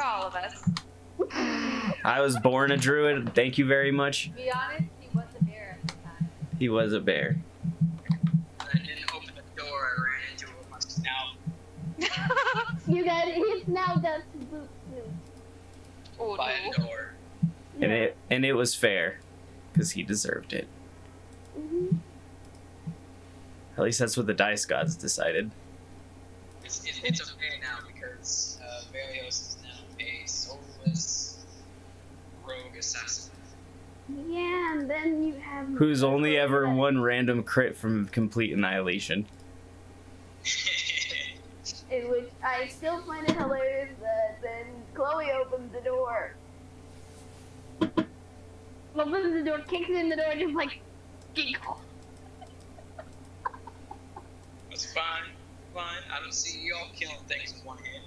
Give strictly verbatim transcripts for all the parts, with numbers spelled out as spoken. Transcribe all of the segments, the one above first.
to all of us. I was born a druid. Thank you very much. To be honest, he was a bear at the time. He was a bear. I didn't open the door. I ran into him with my snout. You got it. He's now does to boot soon. By a door. Yeah. And it and it was fair, because he deserved it. Mm-hmm. At least that's what the dice gods decided. It's, it, it's okay now because uh, Varios is now a soulless rogue assassin. Yeah, and then you have... Who's only ever head. One random crit from complete annihilation. In which I still find it hilarious that then Chloe opens the door. Opens the door, kicks in the door, and just like, giggle. It's fine. Fine. I don't see y'all killing things with one hand.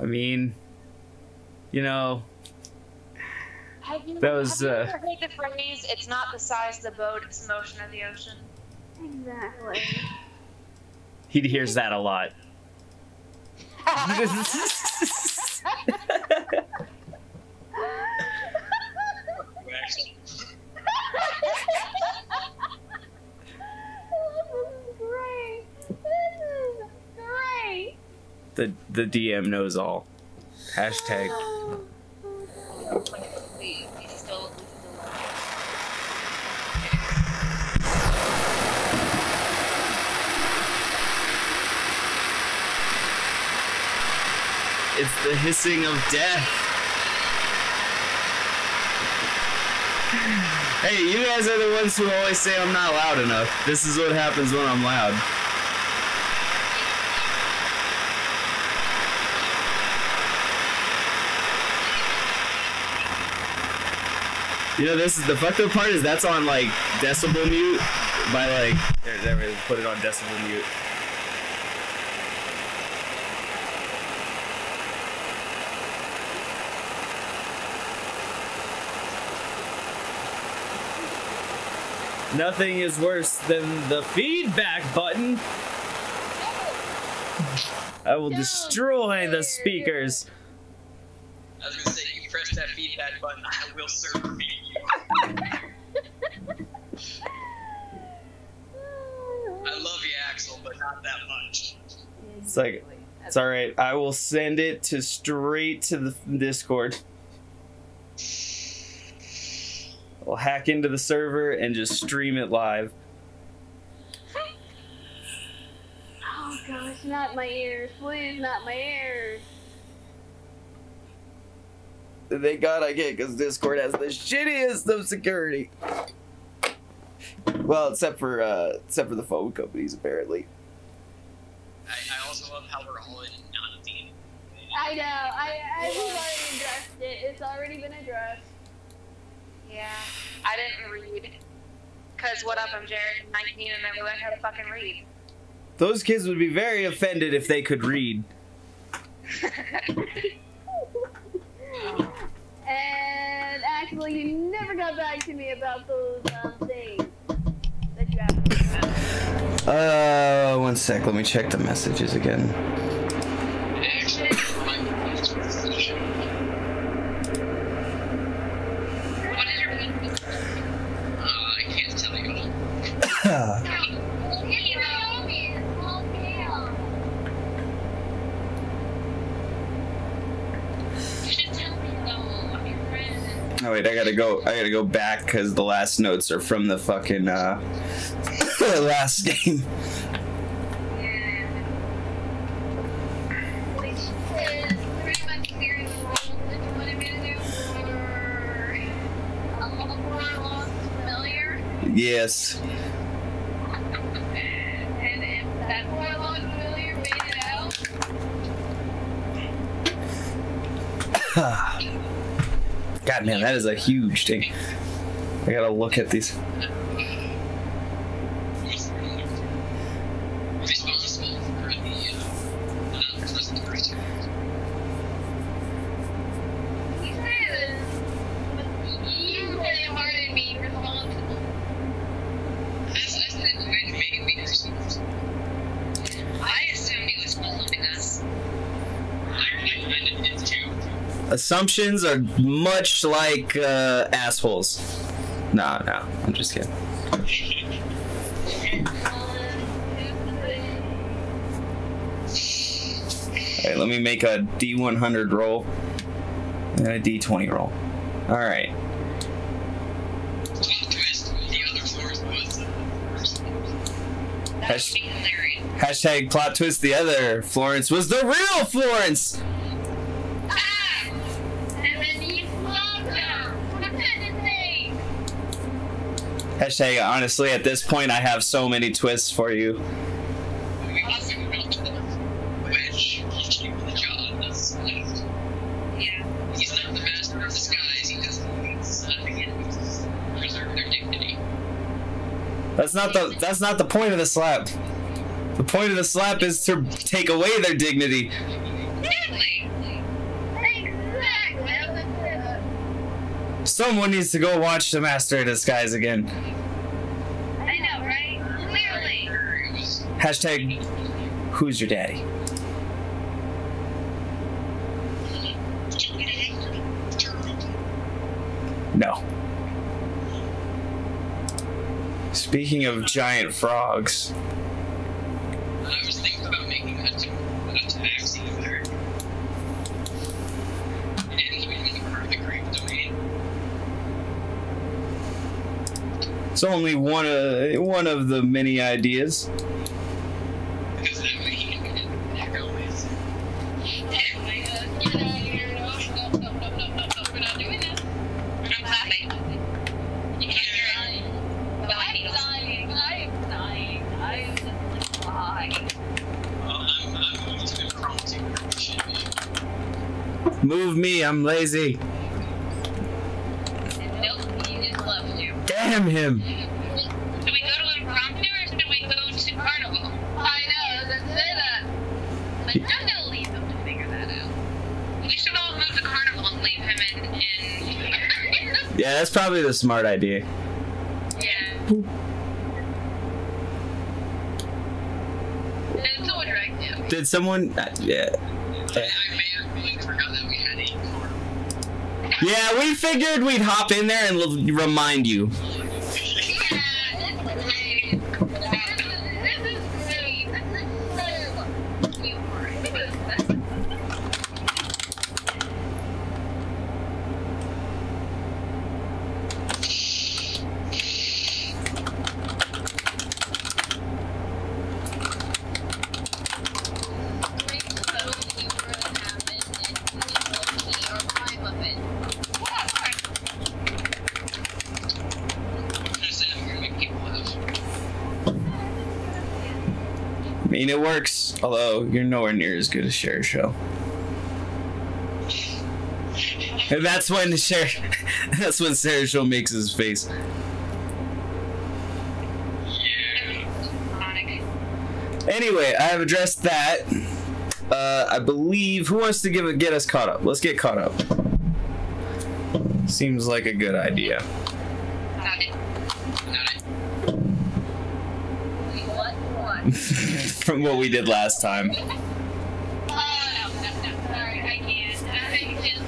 I mean, you know, have you, that was. Have uh, you ever heard the phrase, it's not the size of the boat, it's the motion of the ocean? Exactly. He hears that a lot. The the D M knows all. Hashtag. It's the hissing of death. Hey, you guys are the ones who always say I'm not loud enough. This is what happens when I'm loud. You know, this is the fucked up part is that's on like decibel mute by like there, there we put it on decibel mute. Nothing is worse than the feedback button. I will destroy the speakers. I was gonna say, you press that feedback button, I will serve me. I love you, Axel, but not that much. It's like, it's all right. I will send it to straight to the Discord. I'll hack into the server and just stream it live. Oh gosh, not my ears, please, not my ears. Thank God I get, because Discord has the shittiest of security. Well, except for uh, except for the phone companies, apparently. I, I also love how we're all in non-team. I know. I I we've already addressed it. It's already been addressed. Yeah, I didn't read. Cause what up? I'm Jared, nineteen, and I learned how to fucking read. Those kids would be very offended if they could read. And actually, you never got back to me about those um, things that you asked me about. Uh, one sec. Let me check the messages again. What is your message? Uh, I can't tell you. Oh wait, I gotta go. I gotta go back because the last notes are from the fucking uh, last game. Yes. And if that warlock familiar made it out. God, man, that is a huge thing. I gotta look at these. I assumed he was following us. I recommended it too. Assumptions are much like uh, assholes. No, no, I'm just kidding. All right, let me make a D one hundred roll and a D twenty roll. All right. Hasht hashtag plot twist, the other Florence was the real Florence! Ah! Hashtag honestly, at this point I have so many twists for you. That's not the that's not the point of the slap. The point of the slap is to take away their dignity. Exactly. Exactly. Someone needs to go watch The Master of Disguise again. I know, right? Clearly. Hashtag who's your daddy? No. Speaking of giant frogs, I was thinking about making that to taxi there. And even for the Great Domain. It's only one of one of the many ideas. Because that way he can get always. We're not doing that. We're not laughing. You can't hear Move me, I'm lazy. Nope, he just loves you. Damn him! Do we go to impromptu or do we go to carnival? I know, that's it. But I'm gonna leave him to figure that out. We should all move to carnival and leave him in, in here. Yeah, that's probably the smart idea. Yeah. Boop. Did someone direct you? Did someone? Uh, yeah. yeah. Yeah, we figured we'd hop in there and l remind you. Yeah, this is great. This is great. I mean, it works, although you're nowhere near as good as Cher's show. And that's when Cher, that's when Sarah's show makes his face. Yeah. Anyway, I have addressed that. Uh, I believe. Who wants to give a, get us caught up? Let's get caught up. Seems like a good idea. Not it. Not it. What? What? From what we did last time. Oh, no, no, no, sorry, I can't. I just...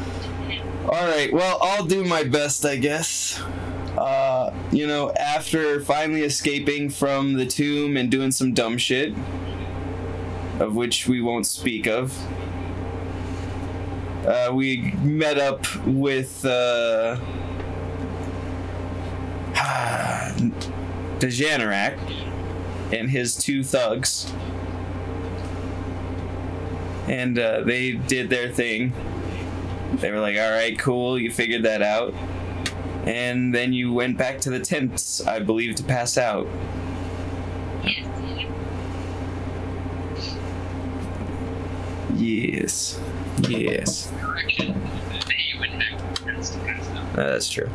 Alright, well, I'll do my best, I guess. Uh, you know, after finally escaping from the tomb and doing some dumb shit, of which we won't speak of, uh, we met up with, uh... the Janorak and his two thugs, and uh, they did their thing. They were like, all right, cool, you figured that out, and then you went back to the tents, I believe, to pass out. Yes, yes, uh, that's true.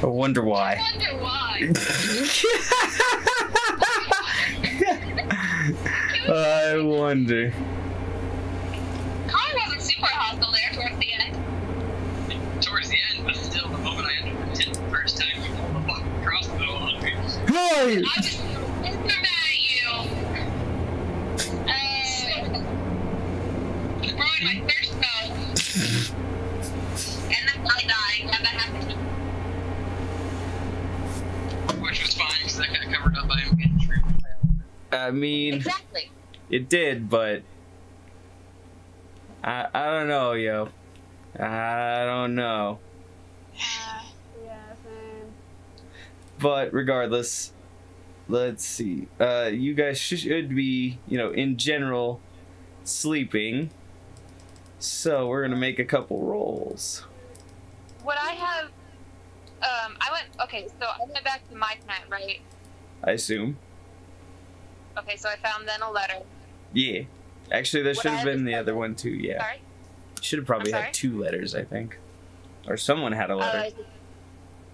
I wonder why. I wonder why. I wonder. Carly wasn't super hostile there towards the end. Towards the end, but still, the moment I entered the tent the first time, you pulled the fucking crossbow on me. Hey! I just looked at you. I mean... Exactly. It did, but... I, I don't know, yo. I don't know. Yeah, yeah, same. But regardless, let's see. Uh, you guys should be, you know, in general, sleeping. So we're gonna make a couple rolls. Would I have? Um, I went. Okay, so I went back to my tent, right? I assume. Okay, so I found then a letter. Yeah, actually, there should have been the other one too. Yeah. Sorry. Should have probably had two letters, I think, or someone had a letter. Uh,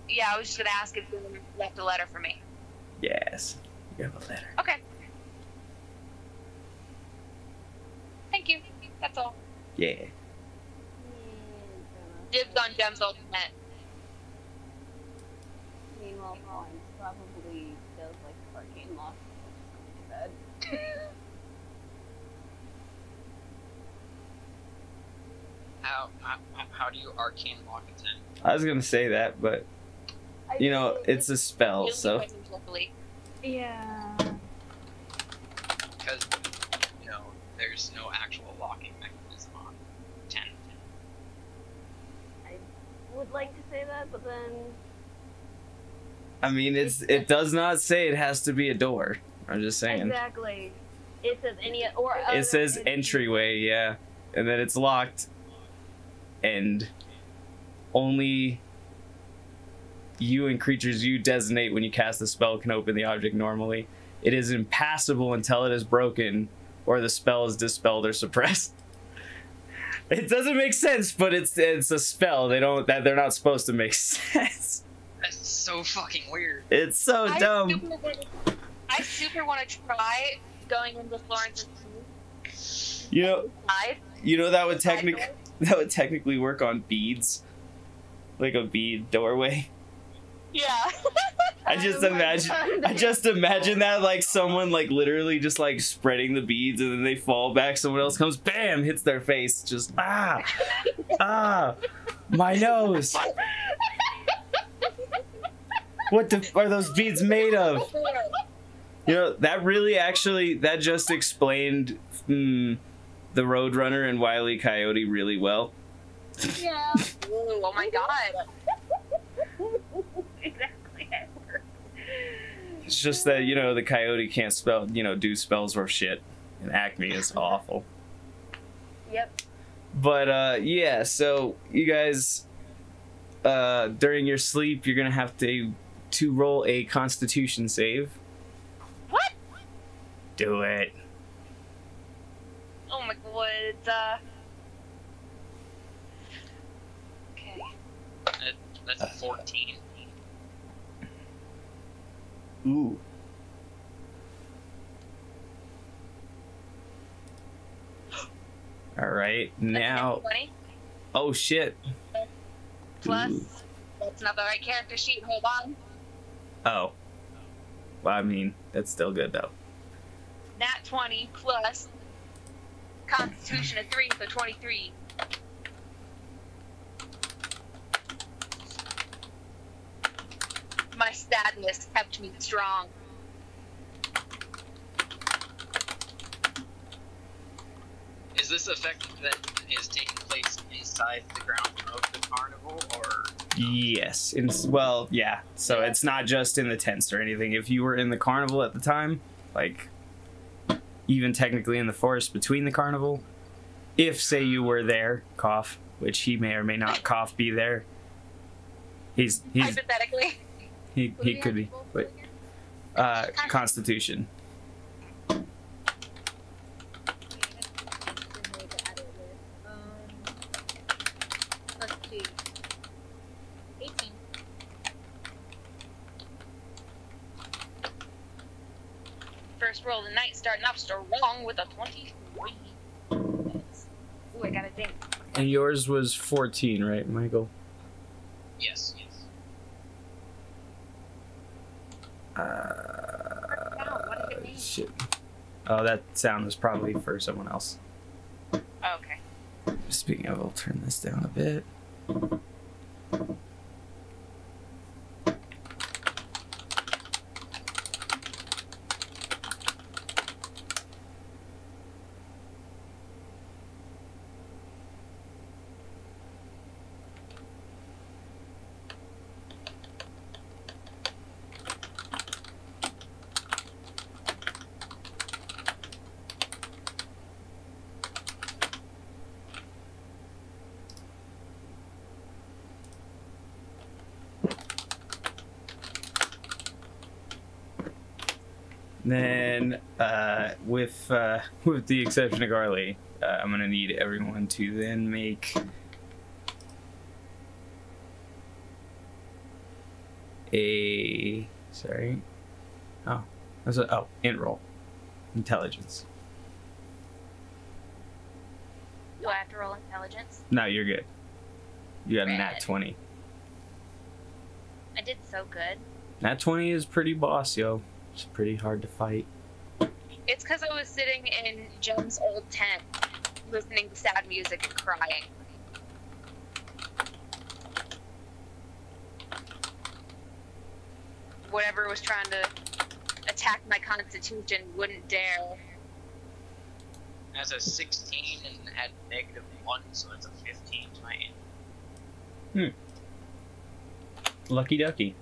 yeah, I was just gonna ask if someone left a letter for me. Yes, you have a letter. Okay. Thank you. That's all. Yeah. Dibs on Gem's ultimate. Meanwhile, Colin probably feels like a hurricane loss. Just going to bed. How, how, how do you arcane lock a tent? I was gonna say that, but you know, it's a spell, so. Yeah. Because, you know, there's no actual locking mechanism on ten. I would like to say that, but then. I mean, it's it does not say it has to be a door. I'm just saying. Exactly. It says any or. Other it says entryway, yeah, and then it's locked. And only you and creatures you designate when you cast the spell can open the object normally. It is impassable until it is broken or the spell is dispelled or suppressed. It doesn't make sense, but it's it's a spell. They don't that they're not supposed to make sense. That's so fucking weird. It's so I dumb. Super wanna, I super want to try going into Florence's. You know, you know that would technically. That would technically work on beads, like a bead doorway. Yeah. I just oh imagine. I just imagine that like someone like literally just like spreading the beads and then they fall back. Someone else comes, bam, hits their face. Just ah, ah, my nose. What the f are those beads made of? You know that really actually that just explained. Hmm, The Roadrunner and Wile E. Coyote really well. Yeah. Ooh, oh my god. Exactly. It's just that, you know, the coyote can't spell, you know, do spells or shit. And Acme is awful. Yep. But, uh, yeah, so you guys, uh, during your sleep, you're going to have to to roll a Constitution save. What? Do it. Oh my god, it's, uh... Okay. That, that's a fourteen. Ooh. Alright, now... twenty. Oh shit. Plus, ooh. That's not the right character sheet, hold on. Oh. Well, I mean, that's still good though. Nat twenty plus... Constitution of three, so twenty-three. My sadness kept me strong. Is this effect that is taking place inside the ground of the carnival, or? Yes. It's, well, yeah. So yeah. It's not just in the tents or anything. If you were in the carnival at the time, like... even technically in the forest between the carnival, if say you were there, cough, which he may or may not cough be there. He's, he's hypothetically. He he could be. But, uh, Constitution. Roll the night starting off strong with a twenty-three. Ooh, I got a ding. And yours was fourteen, right, Michael? Yes. Yes. Uh, oh, what did it mean? Shit. Oh, that sound was probably for someone else. Oh, okay. Speaking of, I'll turn this down a bit. Then, uh, with uh, with the exception of Carly, uh, I'm gonna need everyone to then make a sorry. Oh, that's a oh int roll, intelligence. Do I have to roll intelligence? No, you're good. You got Red. A nat twenty. I did so good. Nat twenty is pretty boss, yo. It's pretty hard to fight. It's because I was sitting in Joan's old tent, listening to sad music and crying. Whatever was trying to attack my constitution wouldn't dare. That's a sixteen and had negative one, so that's a fifteen to my end. Hmm. Lucky ducky.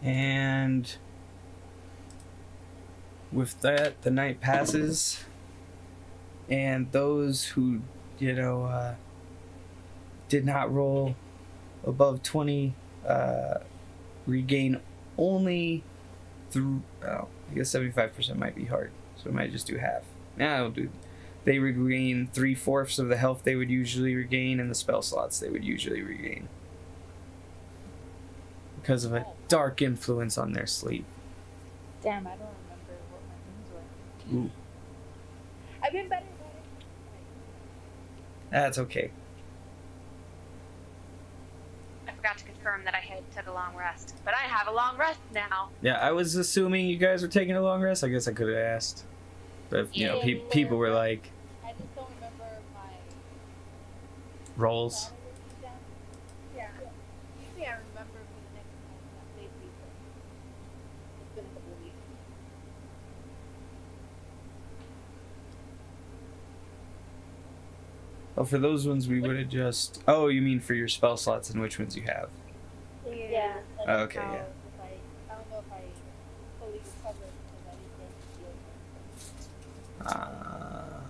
And with that, the night passes, and those who, you know, uh, did not roll above twenty uh, regain only through, oh, I guess seventy-five percent might be hard, so I might just do half. Nah, I'll do, they regain three-fourths of the health they would usually regain and the spell slots they would usually regain, because of a dark influence on their sleep. Damn, I don't remember what my things were. Ooh. I've been better about it. That's okay. I forgot to confirm that I had took a long rest, but I have a long rest now. Yeah, I was assuming you guys were taking a long rest. I guess I could have asked, but you yeah, know, pe people were like. I just don't remember my rolls. Oh, for those ones we would have just... Oh, you mean for your spell slots and which ones you have? Yeah. Like oh, okay, yeah. I, I don't know if I fully recovered because I uh,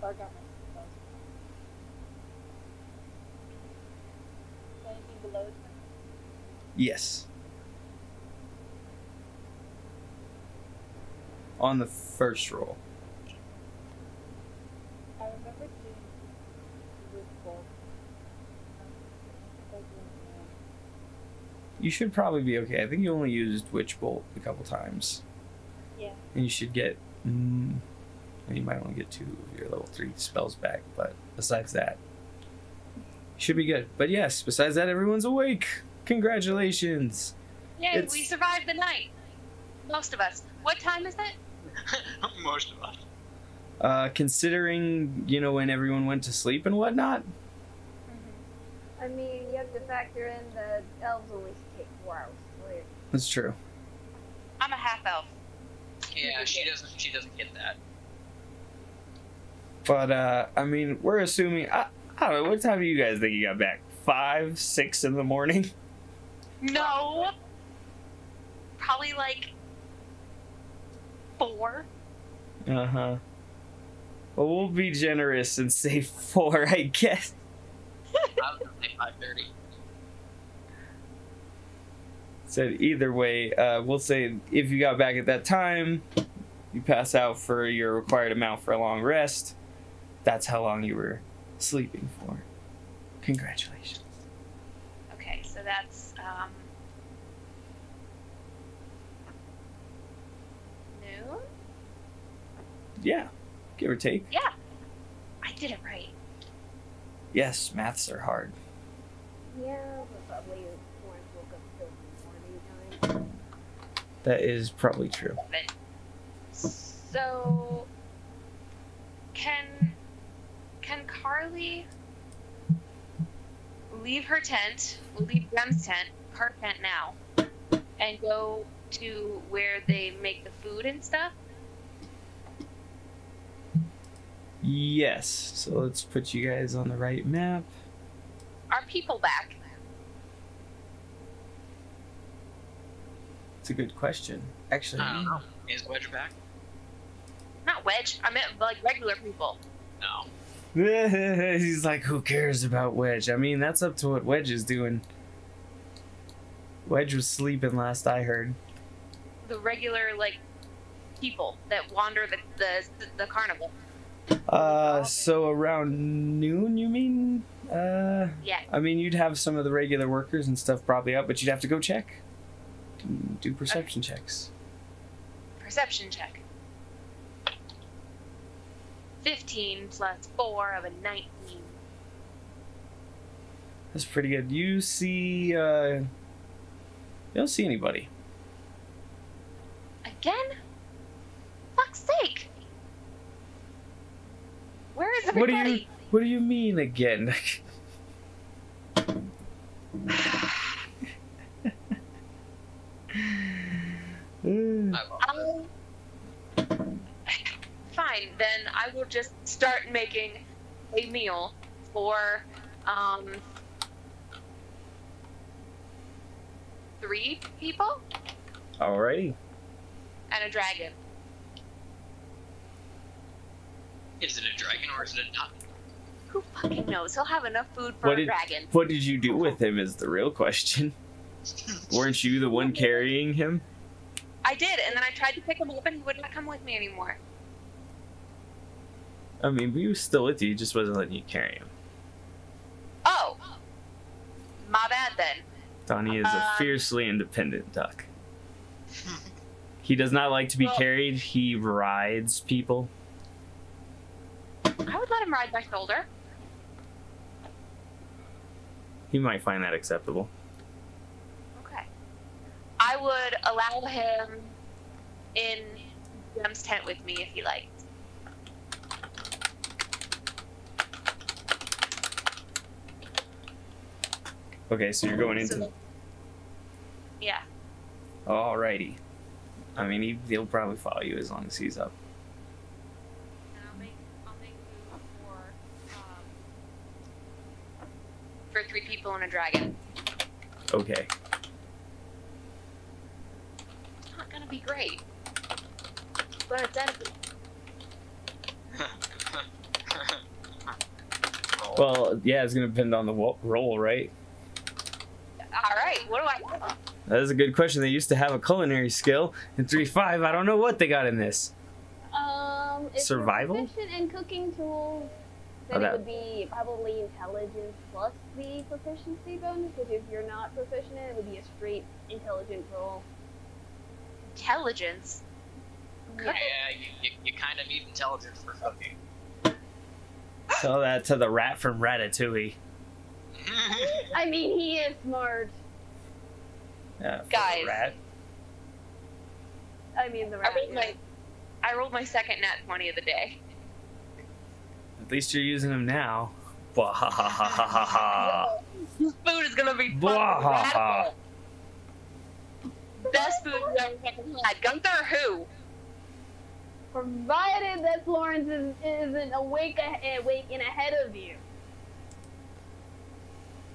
or got my spells. So anything below is my... Yes. On the first roll. You should probably be okay. I think you only used Witch Bolt a couple times. Yeah. And you should get... Mm, you might only get two of your level three spells back, but besides that, you should be good. But yes, besides that, everyone's awake. Congratulations. Yay, it's... we survived the night. Most of us. What time is it? Most of us. Uh, considering, you know, when everyone went to sleep and whatnot. Mm-hmm. I mean, you have to factor in the elves always take four hours to sleep. That's true. I'm a half elf. Yeah, she doesn't. She doesn't get that. But uh, I mean, we're assuming. I, I don't know. What time do you guys think you got back? Five, six in the morning? No. Probably like four. Uh huh. Well, we'll be generous and say four, I guess. I was gonna say five thirty. So either way, uh, we'll say if you got back at that time, you pass out for your required amount for a long rest. That's how long you were sleeping for. Congratulations. Okay, so that's um, noon? Yeah. Give or take. Yeah. I did it right. Yes, maths are hard. Yeah, but probably Florence woke up still in the morning time. That is probably true. So, can can Carly leave her tent, leave Gem's tent, her tent now, and go to where they make the food and stuff? Yes. So let's put you guys on the right map. Are people back? It's a good question. Actually, um, is Wedge back? Not Wedge. I meant like regular people. No. He's like, who cares about Wedge? I mean, that's up to what Wedge is doing. Wedge was sleeping last I heard. The regular like people that wander the the, the carnival. Uh, so around noon, you mean? Uh, yeah. I mean, you'd have some of the regular workers and stuff probably up, but you'd have to go check. Do perception okay. checks. Perception check. fifteen plus four of a nineteen. That's pretty good. You see, uh, you don't see anybody. Again? Fuck's sake! Where is everybody? What do you, what do you mean again? Um, fine, then I will just start making a meal for um, three people. Alrighty. And a dragon. Is it a dragon or is it a nut? Who fucking knows? He'll have enough food for what a did, dragon. What did you do with him is the real question. Weren't you the one carrying him? I did, and then I tried to pick him up and he would not come with me anymore. I mean, he was still with you, he just wasn't letting you carry him. Oh! My bad then. Donnie is uh, a fiercely independent duck. He does not like to be well, carried, he rides people. I would let him ride my shoulder. He might find that acceptable. I would allow him in Gem's tent with me if he liked. Okay, so you're going into... Yeah. Alrighty. I mean, he, he'll probably follow you as long as he's up. And I'll make, I'll make food for, um, for three people and a dragon. Okay. Be great, but it's edible. Well, yeah, it's gonna depend on the roll, right? All right, what do I? Have? That is a good question. They used to have a culinary skill in three five. I don't know what they got in this. Um, if survival. You're proficient in cooking tools, then oh, it would be probably intelligence plus the proficiency bonus. Because if you're not proficient in it, it would be a straight intelligent roll. Intelligence. Yeah, you, you, you kind of need intelligence for cooking. Tell that to the rat from Ratatouille. I mean, he is smart. Yeah, guys. The rat. I mean, the rat. I rolled, yeah. my, I rolled my second nat twenty of the day. At least you're using them now. Bah ha ha ha ha ha ha. This food is gonna be bah ha ha. Best food you ever had. Gunther who? Provided that Florence is, isn't awake, awake and ahead of you.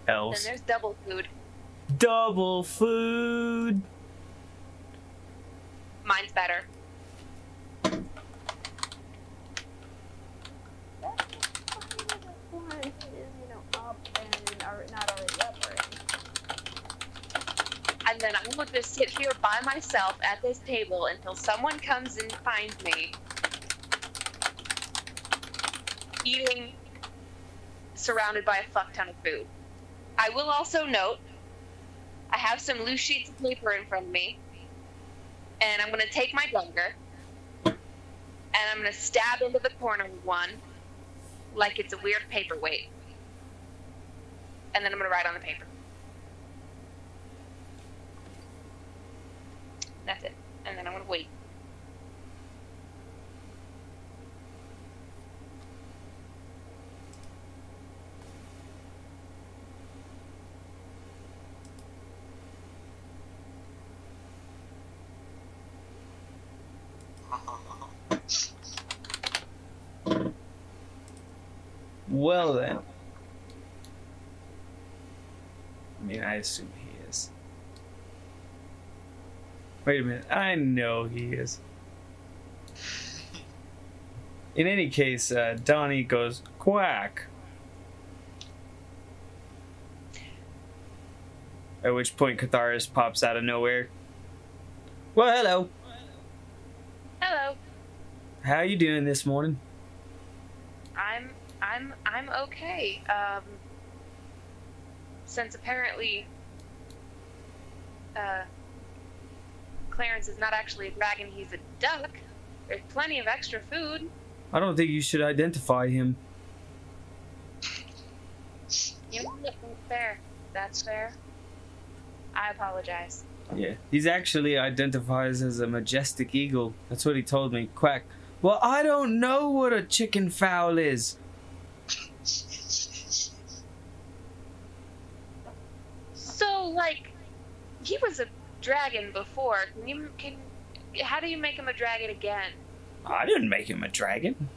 Else. Then there's double food. Double food. Mine's better. Florence is, you know, up and are not already up. And then I'm going to just sit here by myself at this table until someone comes and finds me eating surrounded by a fuck ton of food. I will also note I have some loose sheets of paper in front of me, and I'm going to take my dagger and I'm going to stab into the corner one like it's a weird paperweight, and then I'm going to write on the paper. That's it. and then I'm gonna wait. Well then. I mean, I assume he is. Wait a minute, I know he is. In any case, uh, Donnie goes, quack. At which point Catharis pops out of nowhere. Well, hello. Hello. How you doing this morning? I'm... I'm I'm okay. Um, since apparently uh, Clarence is not actually a dragon, he's a duck. There's plenty of extra food. I don't think you should identify him. You know, that's fair. That's fair. I apologize. Yeah, he's actually identifies as a majestic eagle. That's what he told me. Quack. Well, I don't know what a chicken fowl is. So, like, he was a dragon before. Can you, can, how do you make him a dragon again? I didn't make him a dragon.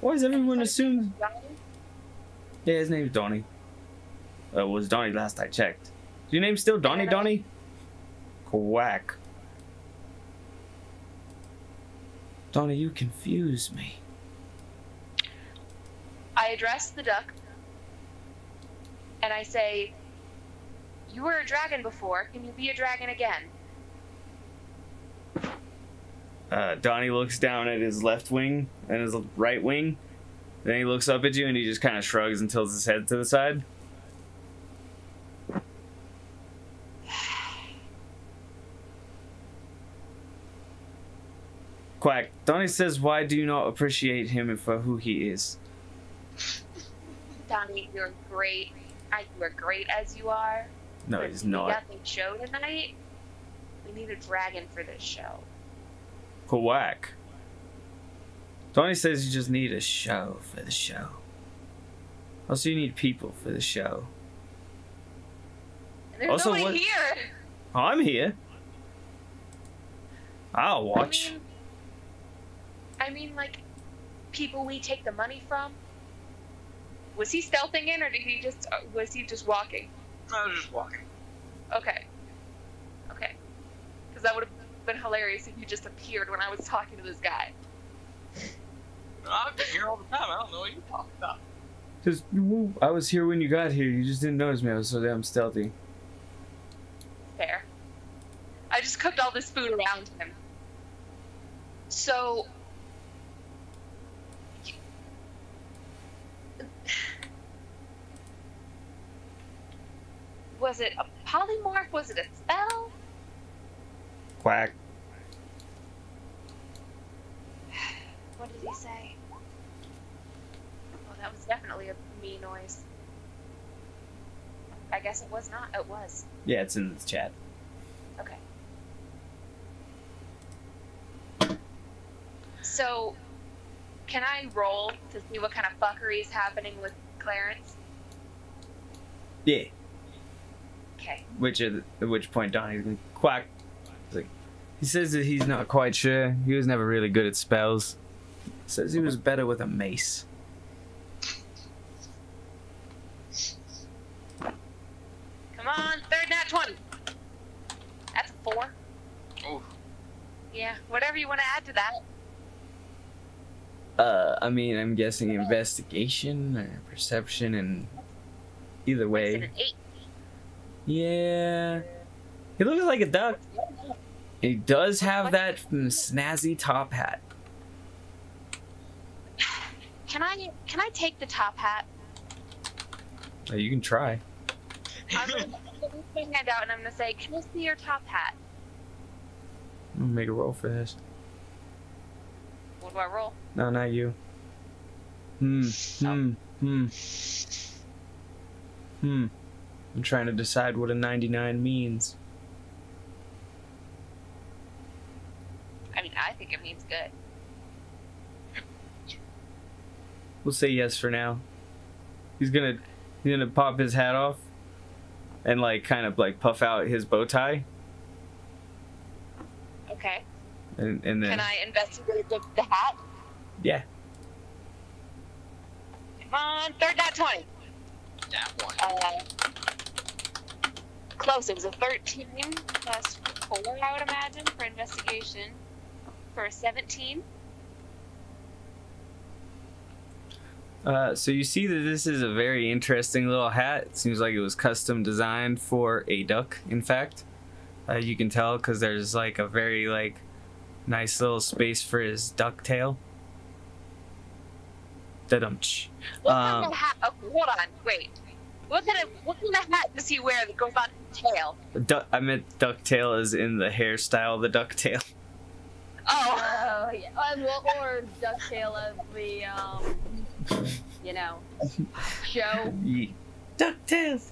Why does everyone assume? Yeah, his name's Donnie. Uh, it was Donnie last I checked. Is your name still Donnie, Donnie? Quack. Donnie, you confuse me. I address the duck, and I say, you were a dragon before, can you be a dragon again? Uh, Donnie looks down at his left wing and his right wing, then he looks up at you and he just kind of shrugs and tilts his head to the side. Quack. Donnie says, why do you not appreciate him for who he is? Donnie, you're great. I, you're great as you are. No, but he's not. We got the show tonight. We need a dragon for this show. Quack. Donnie says you just need a show for the show. Also, you need people for the show. And there's also, nobody what... here. I'm here. I'll watch. I mean, I mean, like, people we take the money from. Was he stealthing in, or did he just, was he just walking? I was just walking. Okay. Okay. Because that would have been hilarious if you just appeared when I was talking to this guy. I've been here all the time. I don't know what you're talking about. Just, I was here when you got here. You just didn't notice me. I was so damn stealthy. Fair. I just cooked all this food around him. So... Was it a polymorph? Was it a spell? Quack. What did he say? Well, that was definitely a me noise. I guess it was not. It was. Yeah, it's in the chat. Okay. So, can I roll to see what kind of fuckery is happening with Clarence? Yeah. Okay. Which at, at which point Donnie's going quack. Like, he says that he's not quite sure. He was never really good at spells. Says he was better with a mace. Come on, third nat twenty. That's a four. Oof. Yeah, whatever you want to add to that. Uh, I mean, I'm guessing investigation or perception, and either way. It's an eight. Yeah, he looks like a duck. He does have that snazzy top hat. Can I can I take the top hat? Oh, you can try. I'm gonna put my hand out and I'm gonna say, "Can I see your top hat?" I'm gonna make a roll for this. What do I roll? No, not you. Hmm. Hmm. Hmm. Hmm. I'm trying to decide what a ninety-nine means. I mean, I think it means good. We'll say yes for now. He's gonna he's gonna pop his hat off and like kind of like puff out his bow tie. Okay. And, and then can I investigate the, the hat? Yeah. Come on, third dot twenty. That one. Uh, close. It was a thirteen plus four, I would imagine, for investigation, for a seventeen. Uh, so you see that this is a very interesting little hat. It seems like it was custom designed for a duck. In fact, uh, you can tell because there's like a very like nice little space for his duck tail. Da-dum-ch. What kind um, of hat? Oh, hold on, wait. What kind of what kind of hat does he wear that goes on his tail? Duck. I meant duck tail as in the hairstyle, the duck tail. Oh, uh, yeah. uh, or duck tail of the um. You know, show. Yeah. DuckTales.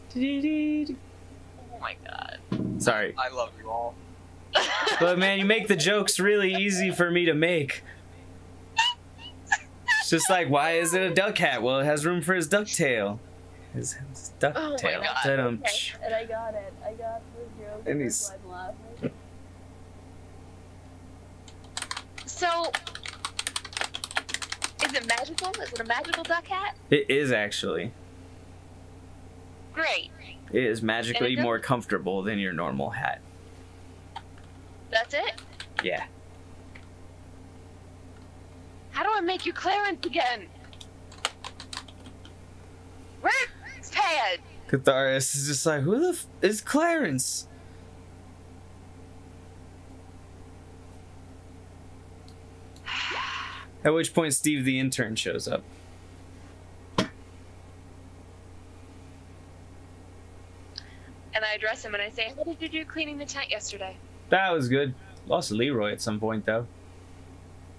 Oh my god. Sorry. I love you all. But man, you make the jokes really easy for me to make. It's just like, why is it a duck hat? Well, it has room for his duck tail. His, his duck oh tail. My god. Okay. And I got it. I got the joke. And he's... So... Is it magical? Is it a magical duck hat? It is, actually. Great. It is magically more comfortable than your normal hat. That's it? Yeah. How do I make you Clarence again? Where's Payez? Catharis is just like, who the f is Clarence? At which point, Steve, the intern, shows up. And I address him and I say, how did you do cleaning the tent yesterday? That was good. Lost Leroy at some point, though.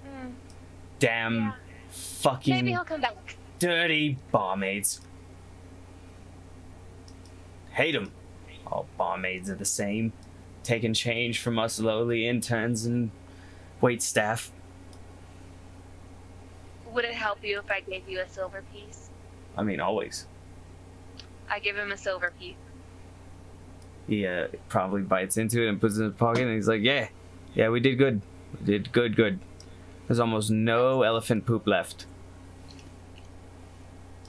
Mm. Damn yeah. fucking Maybe he'll come back. Dirty barmaids. Hate them. All barmaids are the same. Taking change from us lowly interns and waitstaff. Would it help you if I gave you a silver piece? I mean, always. I give him a silver piece. He uh, probably bites into it and puts it in his pocket, and he's like, yeah, yeah, we did good. We did good, good. There's almost no elephant poop left.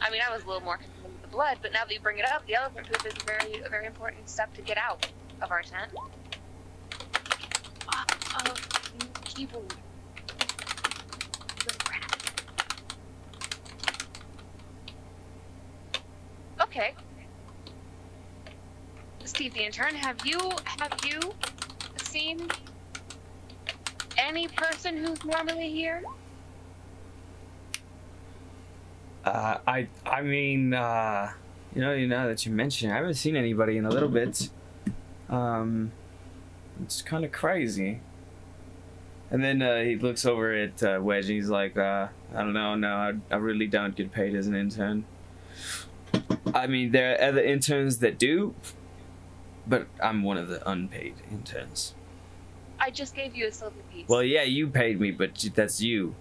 I mean, I was a little more concerned with the blood, but now that you bring it up, the elephant poop is a very, a very important step to get out of our tent. Oh, keyboard. Okay. Steve, the intern, have you have you seen any person who's normally here? Uh, I I mean, uh, you know, you know that you mentioned, I haven't seen anybody in a little bit. Um, it's kind of crazy. And then uh, he looks over at uh, Wedge and he's like, uh, I don't know, no, I, I really don't get paid as an intern. I mean, there are other interns that do, but I'm one of the unpaid interns. I just gave you a silver piece. Well, yeah, you paid me, but that's you.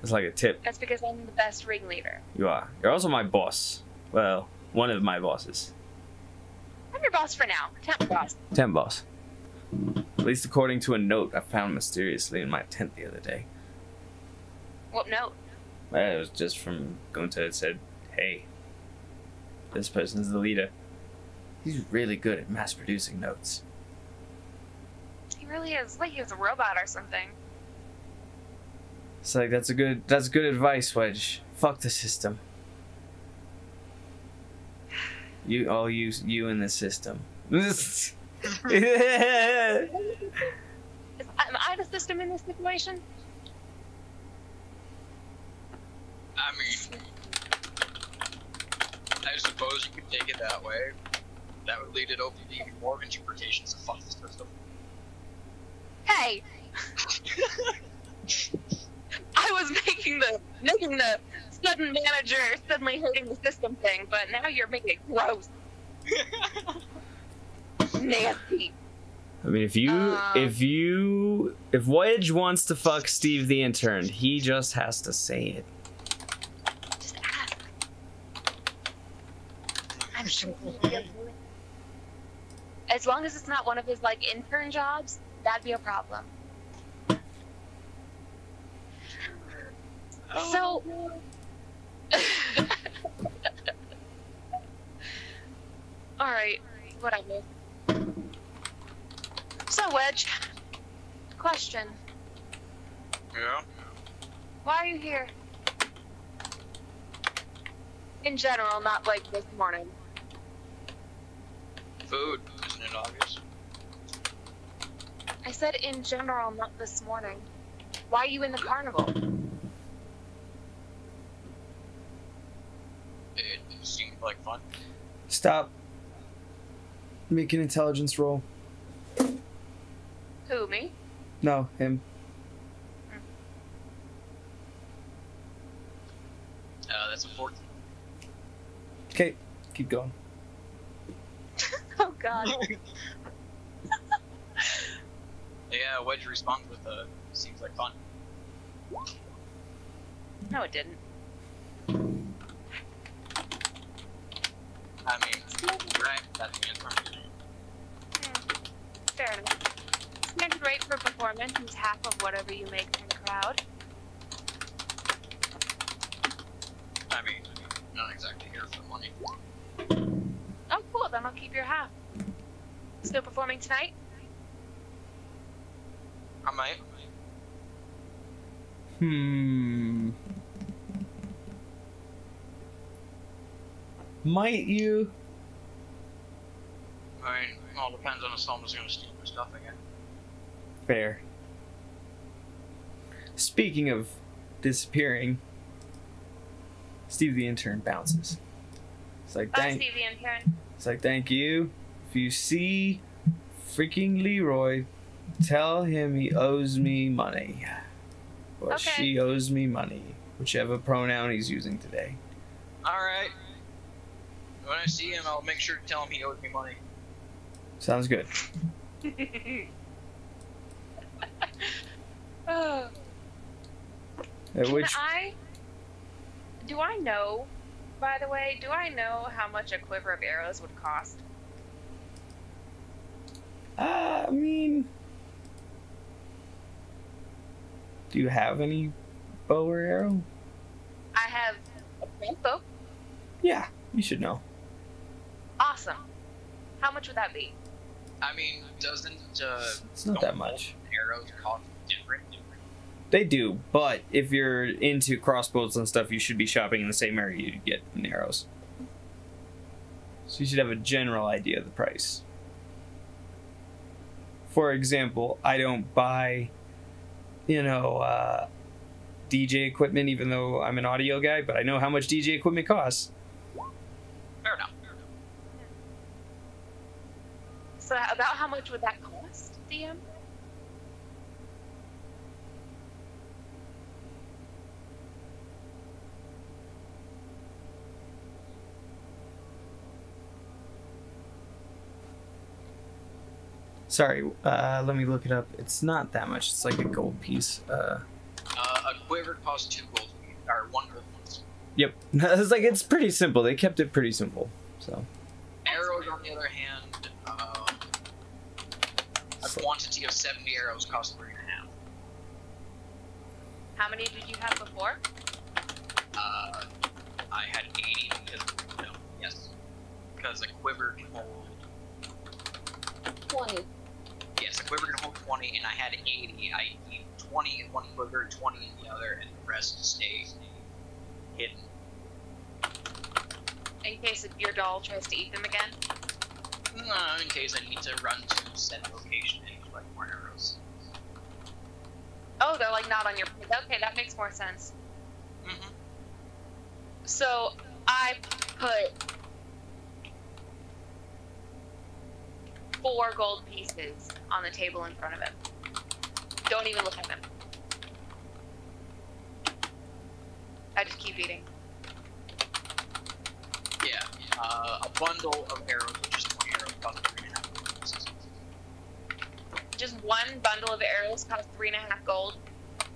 That's like a tip. That's because I'm the best ringleader. You are. You're also my boss. Well, one of my bosses. I'm your boss for now. Temp boss. Temp boss. At least according to a note I found mysteriously in my tent the other day. What note? It was just from Gunther. It said, hey. This person's the leader. He's really good at mass producing notes. He really is. Like he's a robot or something. It's like that's a good that's good advice, Wedge. Fuck the system. You all you you in the system. Yeah. Is, am I the system in this situation? I mean. I suppose you could take it that way. That would lead it open to even more interpretations of fuck the system. Hey! I was making the making the sudden manager suddenly hurting the system thing, but now you're making it gross. Nasty. I mean, if you um, if you you, if Wedge wants to fuck Steve the intern, he just has to say it. Just ask. I'm sure. As long as it's not one of his like intern jobs, that'd be a problem. Oh, so, all right, whatever. So, Wedge, question. Yeah? Why are you here? In general, not like this morning. Food, isn't it obvious? I said in general, not this morning. Why are you in the carnival? Seemed like fun. Stop. Make an intelligence roll. Who, me? No, him. Mm. Uh, that's a fourteen. Okay, keep going. Oh God. Yeah, Wedge responds with uh, seems like fun. No, it didn't. I mean, right, that's the answer. Hmm. Fair enough. Standard rate for performance is half of whatever you make from the crowd. I mean, not exactly here for money. Oh, cool, then I'll keep your half. Still performing tonight? I might. Hmm. Might you? I mean, it all depends on if someone's gonna steal my stuff again. Fair. Speaking of disappearing, Steve the intern bounces. It's like, thank. Bye, Steve the intern. It's like, thank you. If you see freaking Leroy, tell him he owes me money, or okay. She owes me money, whichever pronoun he's using today. All right. When I see him, I'll make sure to tell him he owes me money. Sounds good. uh, Can which... I... Do I know, by the way, do I know how much a quiver of arrows would cost? Uh, I mean... Do you have any bow or arrow? I have a bow. Yeah, you should know. Awesome. How much would that be? I mean, doesn't uh it's not that much. Arrows cost different, different. They do, but if you're into crossbows and stuff, you should be shopping in the same area you get in arrows. So you should have a general idea of the price. For example, I don't buy, you know, uh D J equipment, even though I'm an audio guy, but I know how much D J equipment costs. Fair enough. Fair enough. So about how much would that cost, D M? Sorry, uh, let me look it up. It's not that much. It's like a gold piece. Uh, uh, a quiver costs two gold, or one gold. Yep. It's like, it's pretty simple. They kept it pretty simple. So. Arrows, on the other hand, uh, a quantity of seventy arrows cost three and a half. How many did you have before? Uh, I had eighty because, no, yes, because a quiver can hold twenty. Yes, a quiver can hold twenty, and I had eighty. I need twenty in one quiver, twenty in the other, and the rest stays hidden. In case if your doll tries to eat them again? No, in case I need to run to said location and collect more arrows. Oh, they're like not on your... Okay, that makes more sense. Mm-hmm. So, I put... four gold pieces on the table in front of him. Don't even look at them. I just keep eating. Yeah, uh, a bundle of arrows, which is twenty arrows, about three and a half. just one bundle of arrows costs three and a half gold?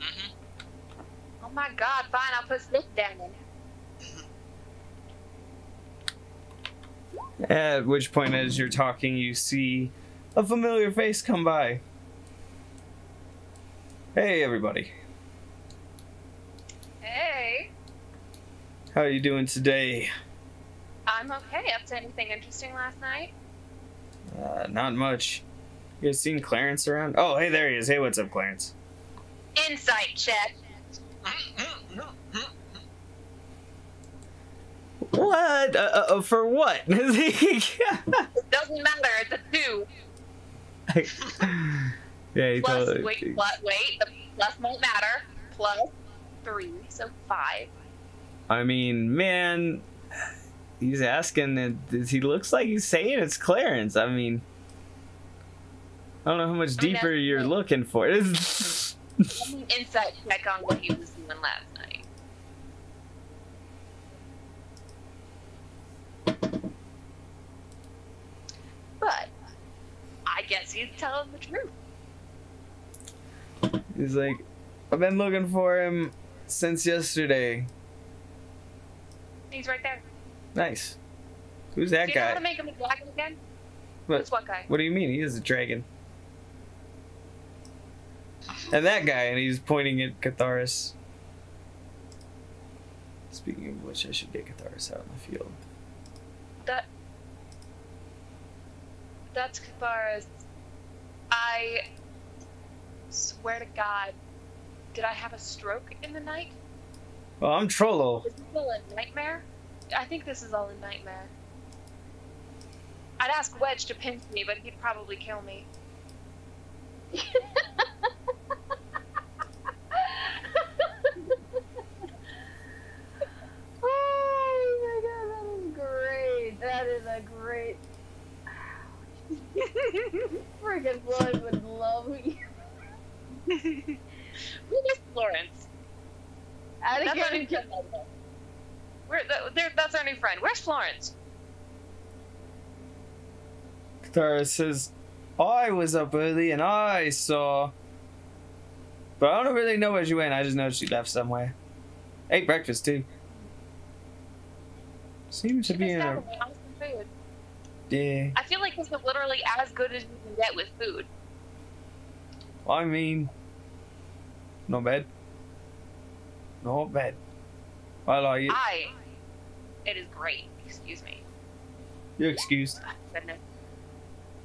Mm-hmm. Oh my god, fine, I'll put this down in. At which point, as you're talking, you see a familiar face come by. Hey, everybody. Hey. How are you doing today? I'm okay. Up to anything interesting last night? Uh, not much. You guys seen Clarence around? Oh, hey, there he is. Hey, what's up, Clarence? Insight check. What? Uh, uh, for what? It doesn't matter. It's a two. Yeah, he plus, totally... wait, plus, wait. The plus won't matter. Plus three, so five. I mean, man, he's asking. It, he looks like he's saying it's Clarence. I mean, I don't know how much deeper I mean, you're looking for. Let me insight check on what he was doing last night. But I guess he's telling the truth. He's like, I've been looking for him since yesterday. He's right there. Nice. Who's that guy? Do you know how to make him a dragon again? What? Who's what guy? What do you mean? He is a dragon. And that guy, and he's pointing at Catharis. Speaking of which, I should get Catharis out in the field. That that's Catharis. I swear to God, did I have a stroke in the night? Well, I'm Trollo. Is this all a nightmare? I think this is all a nightmare. I'd ask Wedge to pinch me, but he'd probably kill me. That is a great. Friggin' Lloyd would love you. Who is Florence? That's our new friend. We're, that's our new friend. Where's Florence? Catharis says, I was up early and I saw. But I don't really know where she went. I just know she left somewhere. Ate breakfast too. Seems to be in a... food. Yeah. I feel like this is literally as good as you can get with food. I mean, not bad. Not bad. I like it. I. It is great. Excuse me. You're excused. Goodness.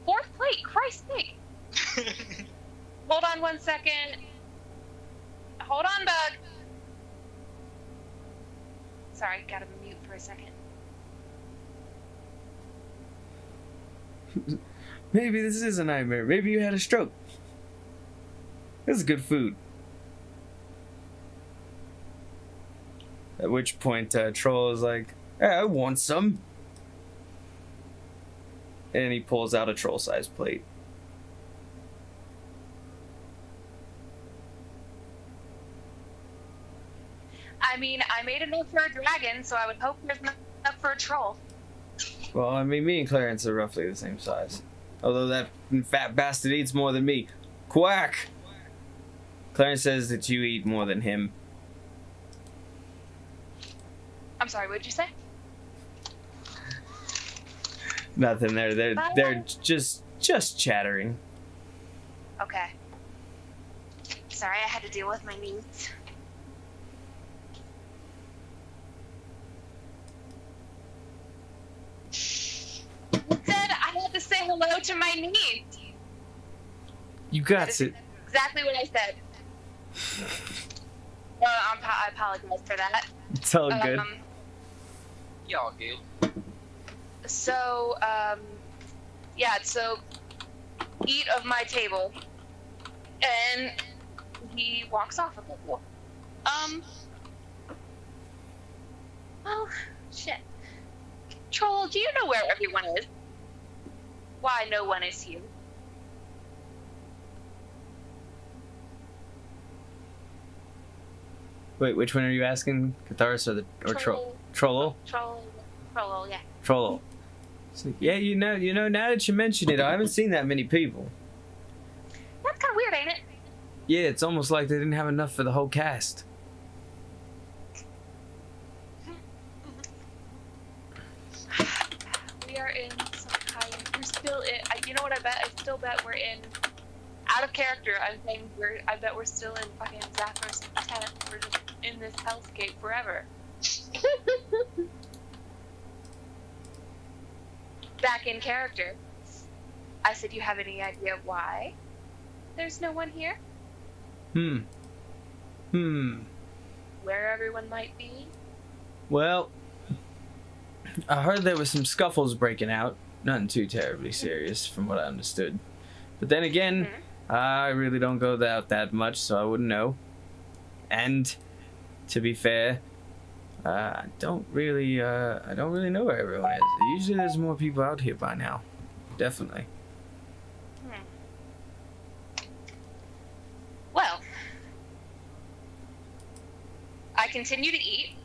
Fourth plate, Christ's sake. Hold on one second. Hold on, bug. Sorry, gotta mute for a second. Maybe this is a nightmare. Maybe you had a stroke. This is good food. At which point, uh, Troll is like, hey, I want some. And he pulls out a troll-sized plate. I mean, I made enough for a dragon, so I would hope there's enough for a troll. Well, I mean, me and Clarence are roughly the same size. Although that fat bastard eats more than me. Quack! Clarence says that you eat more than him. I'm sorry, what did you say? Nothing there. They're, they're, they're just, just chattering. Okay. Sorry, I had to deal with my needs. Instead, I had to say hello to my niece. You got it. Exactly what I said. uh, I'm, I apologize for that. It's all um, good. Y'all good. So, um, yeah, so eat of my table. And he walks off of the wall. Um, well, shit. Troll, do you know where everyone is? Why no one is here? Wait, which one are you asking? Catharis or the or Troll? Troll. Troll. Troll. Yeah. Troll. Like, yeah, you know, you know. Now that you mention it, I haven't seen that many people. Yeah, it's almost like they didn't have enough for the whole cast. We are in some kind of, we're still in, I, you know what I bet? I still bet we're in, out of character, I think we're, I bet we're still in fucking Zaphar's tent. We're just in this hellscape forever. Back in character. I said, you have any idea why? There's no one here? Hmm. Hmm. Where everyone might be? Well, I heard there was some scuffles breaking out. Nothing too terribly serious from what I understood. But then again, mm-hmm. I really don't go out that much, so I wouldn't know. And to be fair, uh, I don't really uh, I don't really know where everyone is. Usually there's more people out here by now. Definitely. I continue to eat,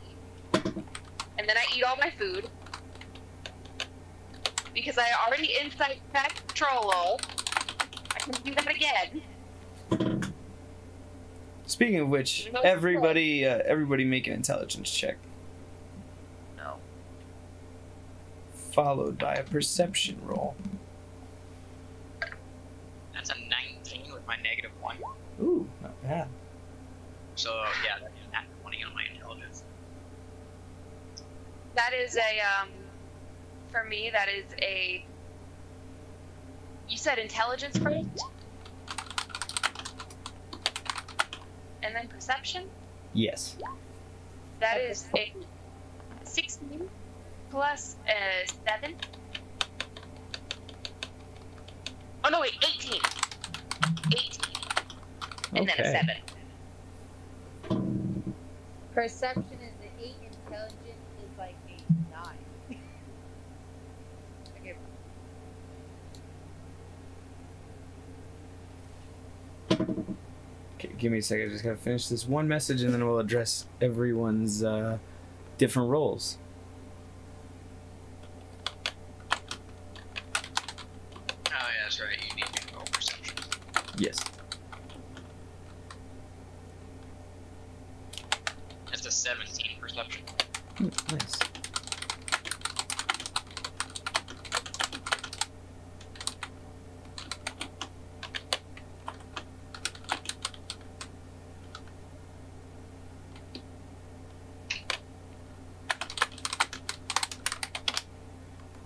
and then I eat all my food, because I already insight checked Trollo. I can do that again. Speaking of which, everybody, uh, everybody make an intelligence check. No. Followed by a perception roll. That's a nineteen with my negative one. Ooh, not bad. So, yeah, that's not on my intelligence. That is a, um, for me, that is a, you said intelligence first? And then perception? Yes. That is a sixteen plus a seven. Oh, no, wait, eighteen. eighteen. And okay. Then a seven. Perception is an eight, intelligence is like a nine. Okay. Okay, give me a second, I just gotta finish this one message and then we'll address everyone's uh, different roles. Oh yeah, that's right, you need to roll perception. Yes. seventeen perception. Ooh, nice.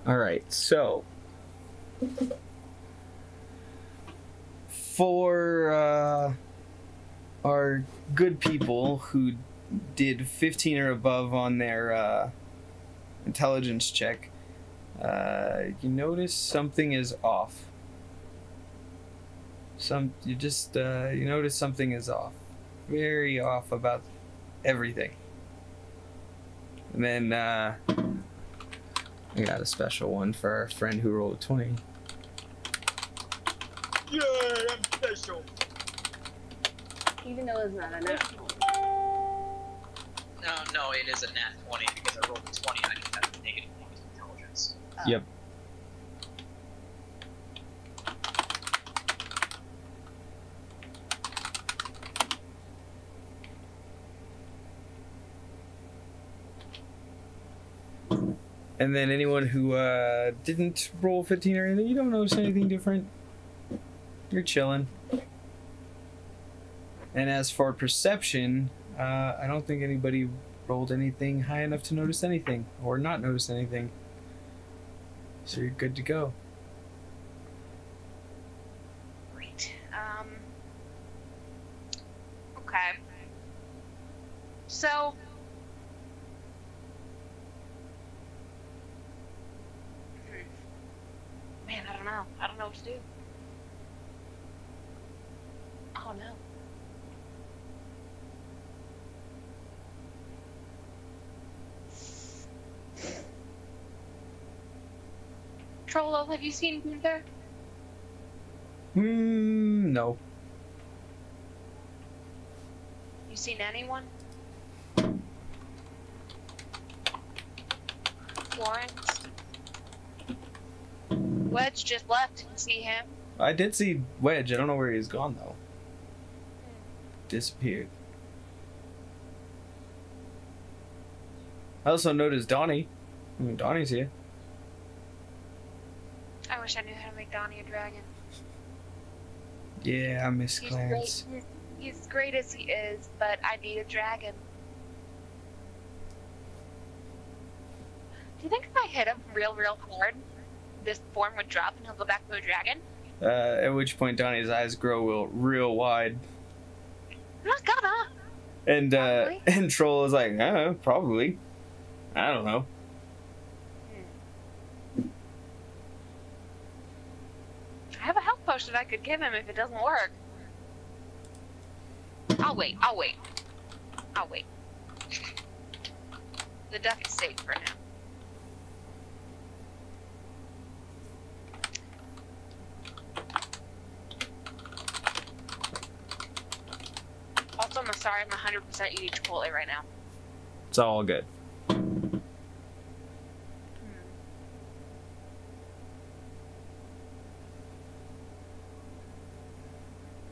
All right, so for uh, our good people who did fifteen or above on their uh, intelligence check, uh, you notice something is off. Some you just uh, you notice something is off, very off about everything. And then uh, I got a special one for our friend who rolled a twenty. Yeah, I'm special. Even though it's not enough. No, no, it is a nat twenty because I rolled a twenty and I just have a negative one with intelligence. Oh. Yep. And then anyone who uh, didn't roll fifteen or anything, you don't notice anything different. You're chilling. And as for perception, Uh, I don't think anybody rolled anything high enough to notice anything, or not notice anything. So you're good to go. Great. Um, okay. So, man, I don't know. I don't know what to do. Oh no. Trollo, have you seen Gunther? Hmm, no. You seen anyone? Clarence? Wedge just left. Did you see him? I did see Wedge. I don't know where he's gone, though. disappeared. I also noticed Donnie. I mean, Donnie's here. I wish I knew how to make Donnie a dragon. Yeah, I miss he's Clarence. Great. He's, he's great as he is, but I need a dragon. Do you think if I hit him real, real hard, this form would drop and he'll go back to a dragon? Uh, at which point Donnie's eyes grow real, real wide. I'm not gonna. And uh, and Troll is like, oh, probably. I don't know. Hmm. I have a health potion I could give him if it doesn't work. I'll wait. I'll wait. I'll wait. The duck is safe for now. I'm sorry, I'm one hundred percent eating Chipotle right now. It's all good. Hmm.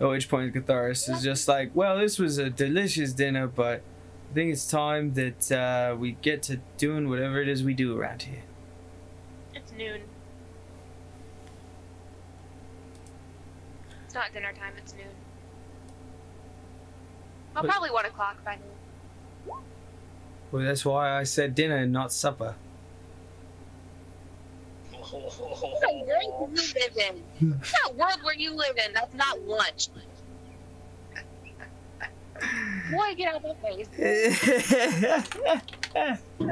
At which point, Catharis is just like, well, this was a delicious dinner, but I think it's time that uh, we get to doing whatever it is we do around here. It's noon. It's not dinner time, it's noon. Well, but, probably one o'clock by noon. Well, that's why I said dinner and not supper. What a world you live in. What world where you live in? That's not lunch. Boy, get out of my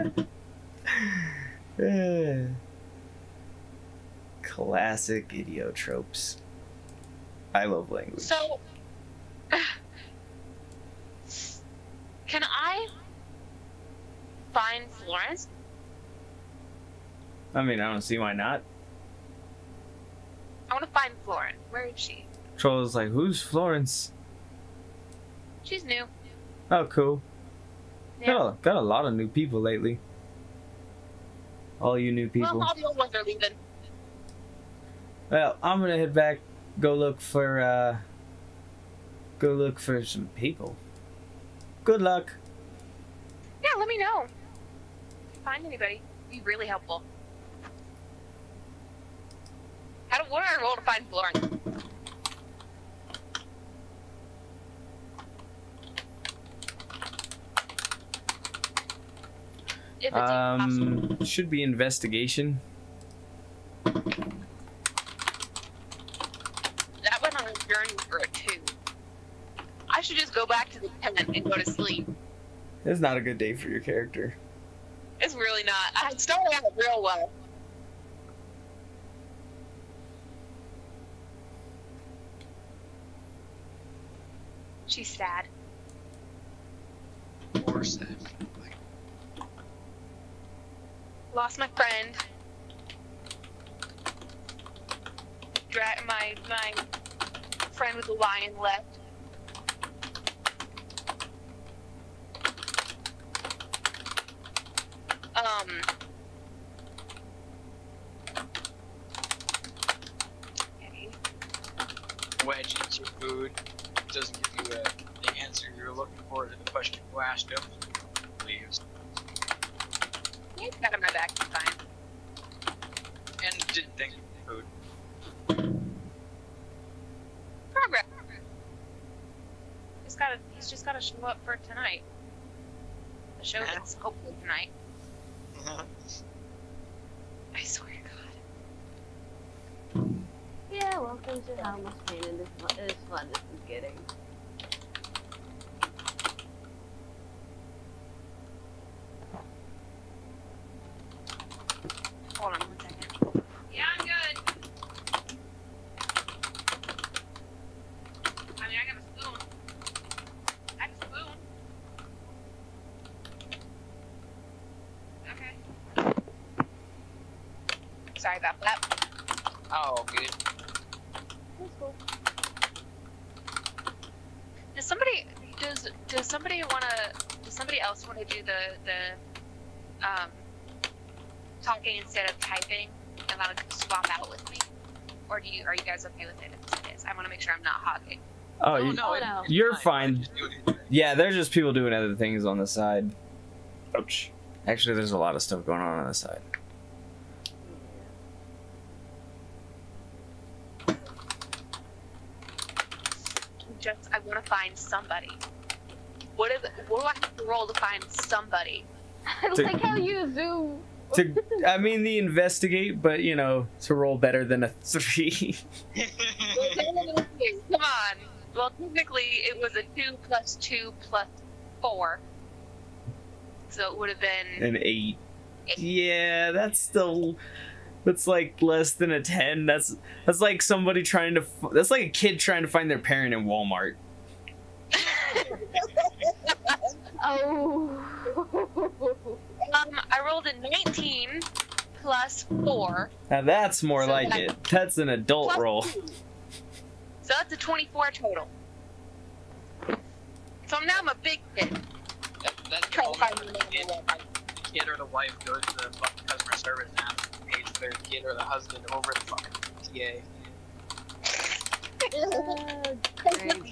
face. Classic idiotropes. I love language. So. Can I find Florence? I mean, I don't see why not. I want to find Florence. Where is she? Troll's like, who's Florence? She's new. Oh, cool. Yeah. Got, a, got a lot of new people lately. All you new people. Well, all the old ones are leaving. Well, I'm going to head back, go look for, uh, go look for some people. Good luck. Yeah, let me know. If you find anybody, it'd be really helpful. How do what do I roll to find Florence? If it's um, impossible. Should be investigation. That went on a journey for a two. I should just go back to the tent and go to sleep. It's not a good day for your character. It's really not. I started out real well. She's sad. Or sad. Lost my friend. Dra my my friend with the lion left. Um, okay. Wedge eats your food, doesn't give you a, the answer you're looking for to the question you asked him, leaves. He's got him my back, he's fine. And didn't think of food. Progress. He's, gotta, he's just got to show up for tonight. The show that's hopefully tonight. I swear to God. Yeah, welcome to how much pain and this flood this is getting. Hold on one second. Yeah, I'm good. I mean, I got a spoon. I got a spoon. Sorry about that. Oh, good. That's cool. Does somebody does does somebody want to does somebody else want to do the the um talking instead of typing and want to swap out with me, or do you are you guys okay with it as it is? I want to make sure I'm not hogging. Oh, you, no, no. You're fine. Yeah, there's just people doing other things on the side. Ouch. Actually, there's a lot of stuff going on on the side. Just, I want to find somebody. What is? What do I have to roll to find somebody? I like how you zoom. To, I mean, the investigate, but you know, to roll better than a three. Come on. Well, technically, it was a two plus two plus four, so it would have been an eight. eight. Yeah, that's still. That's like less than a ten. That's that's like somebody trying to. That's like a kid trying to find their parent in Walmart. Oh. Um, I rolled a nineteen plus four. Now that's more so like that I, it. That's an adult roll. Two. So that's a twenty-four total. So now I'm a big kid. That, that's the only kid, kid or the wife goes to the fucking customer service and asks to pay for their kid or the husband over the fucking T A. Uh, yelling.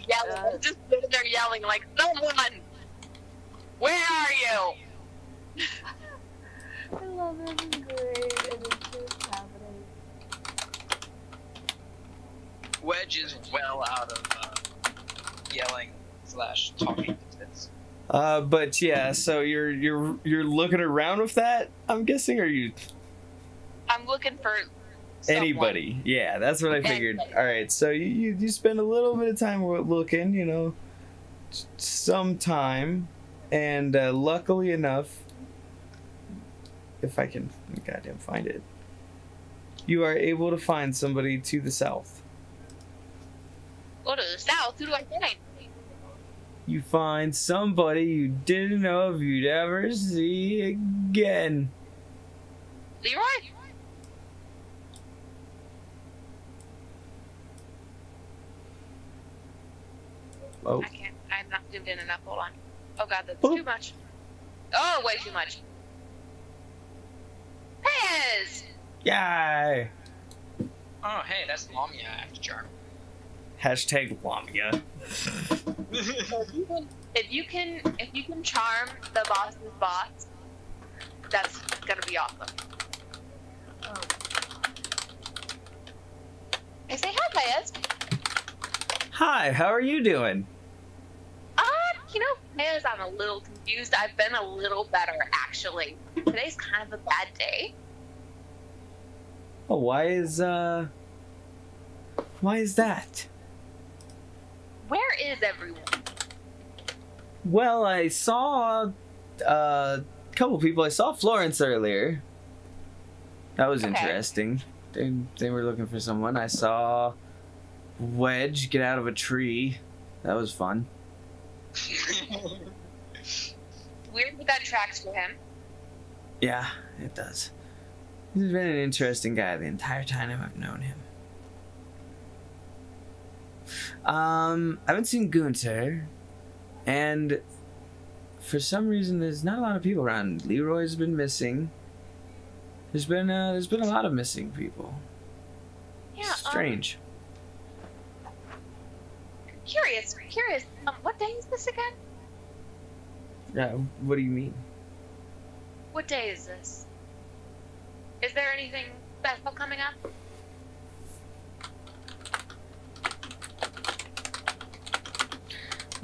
They're just sitting there yelling like, someone! Where are you? I love it. It's great. And it's just happening. Wedge is well out of uh, yelling slash talking distance. Uh, but yeah, so you're you're you're looking around with that, I'm guessing, or you? I'm looking for someone. Anybody. Yeah, that's what I figured. Anybody. All right, so you, you you spend a little bit of time looking, you know, some time, and uh, luckily enough. If I can goddamn find it. You are able to find somebody to the south. Go to the south? Who do I find? You find somebody you didn't know if you'd ever see again. Leroy? Oh. I can't. I'm not zoomed in enough. Hold on. Oh god, that's oh. too much. Oh, way too much. Payez! Yay! Oh, hey, that's Lamia after charm. Hashtag Lamia. if, you can, if you can, if you can charm the boss's boss, that's gonna be awesome. Oh. I say hi, Payez. Hi, how are you doing? Uh, you know, Payez, I'm a little confused. I've been a little better, actually. Today's kind of a bad day. Oh, why is, uh... why is that? Where is everyone? Well, I saw uh, a couple people. I saw Clarence earlier. That was okay. Interesting. They, they were looking for someone. I saw Wedge get out of a tree. That was fun. Weird that that tracks for him. Yeah, it does. He's been an interesting guy the entire time I've known him. Um, I haven't seen Gunther, and for some reason there's not a lot of people around. Leroy's been missing. There's been uh, there's been a lot of missing people. Yeah, strange. Um, curious, curious. Um, what day is this again? Yeah, uh, what do you mean? What day is this? Is there anything special coming up?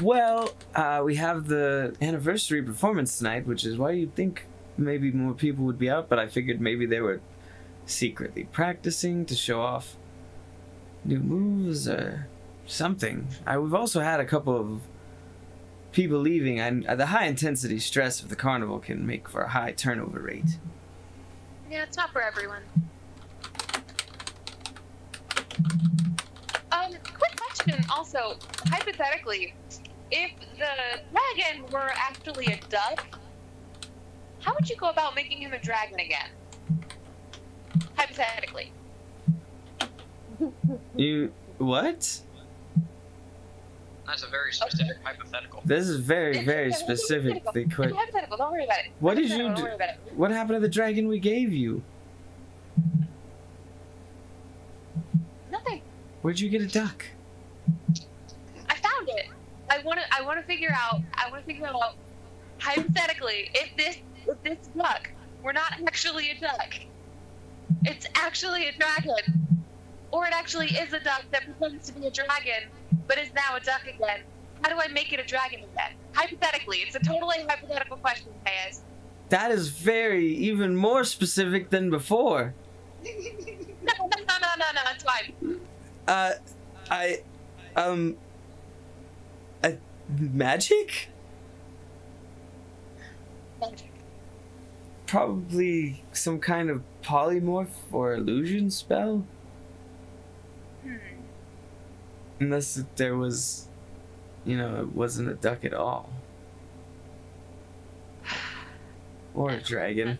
Well, uh, we have the anniversary performance tonight, which is why you'd think maybe more people would be out, but I figured maybe they were secretly practicing to show off new moves or something. I, we've also had a couple of people leaving, and the high-intensity stress of the carnival can make for a high turnover rate. Yeah, it's not for everyone. Um, quick question also, hypothetically, if the dragon were actually a duck, how would you go about making him a dragon again? Hypothetically. You... what? That's a very specific okay. hypothetical. This is very, very specific. It's hypothetical. hypothetical. Don't worry about it. What did you do? What happened to the dragon we gave you? Nothing. Where'd you get a duck? I found I want to. I want to figure out. I want to figure out hypothetically if this if this duck were not actually a duck, it's actually a dragon, or it actually is a duck that pretends to be a dragon but is now a duck again. How do I make it a dragon again? Hypothetically, it's a totally hypothetical question, Payez. That is very even more specific than before. no, no, no, no, no, no, it's fine. Uh, I, um, uh, magic? Magic. Probably some kind of polymorph or illusion spell. Hmm. Unless there was, you know, it wasn't a duck at all. Or a dragon.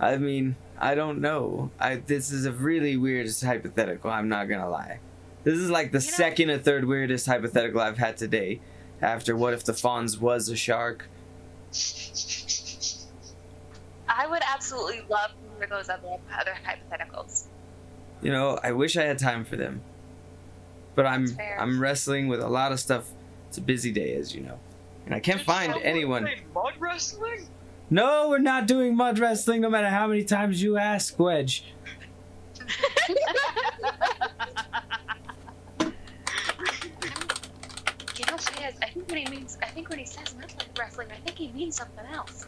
I mean, I don't know. I this is a really weirdest hypothetical, I'm not gonna lie. This is like the you know, second or third weirdest hypothetical I've had today. After what if the Fawns was a shark? I would absolutely love to hear those other, other hypotheticals. You know, I wish I had time for them. But I'm I'm wrestling with a lot of stuff. It's a busy day, as you know. And I can't Did find anyone. Mud wrestling? No, we're not doing mud wrestling, no matter how many times you ask, Wedge. You know, Payez, I think when he means, I think when he says mud wrestling, I think he means something else.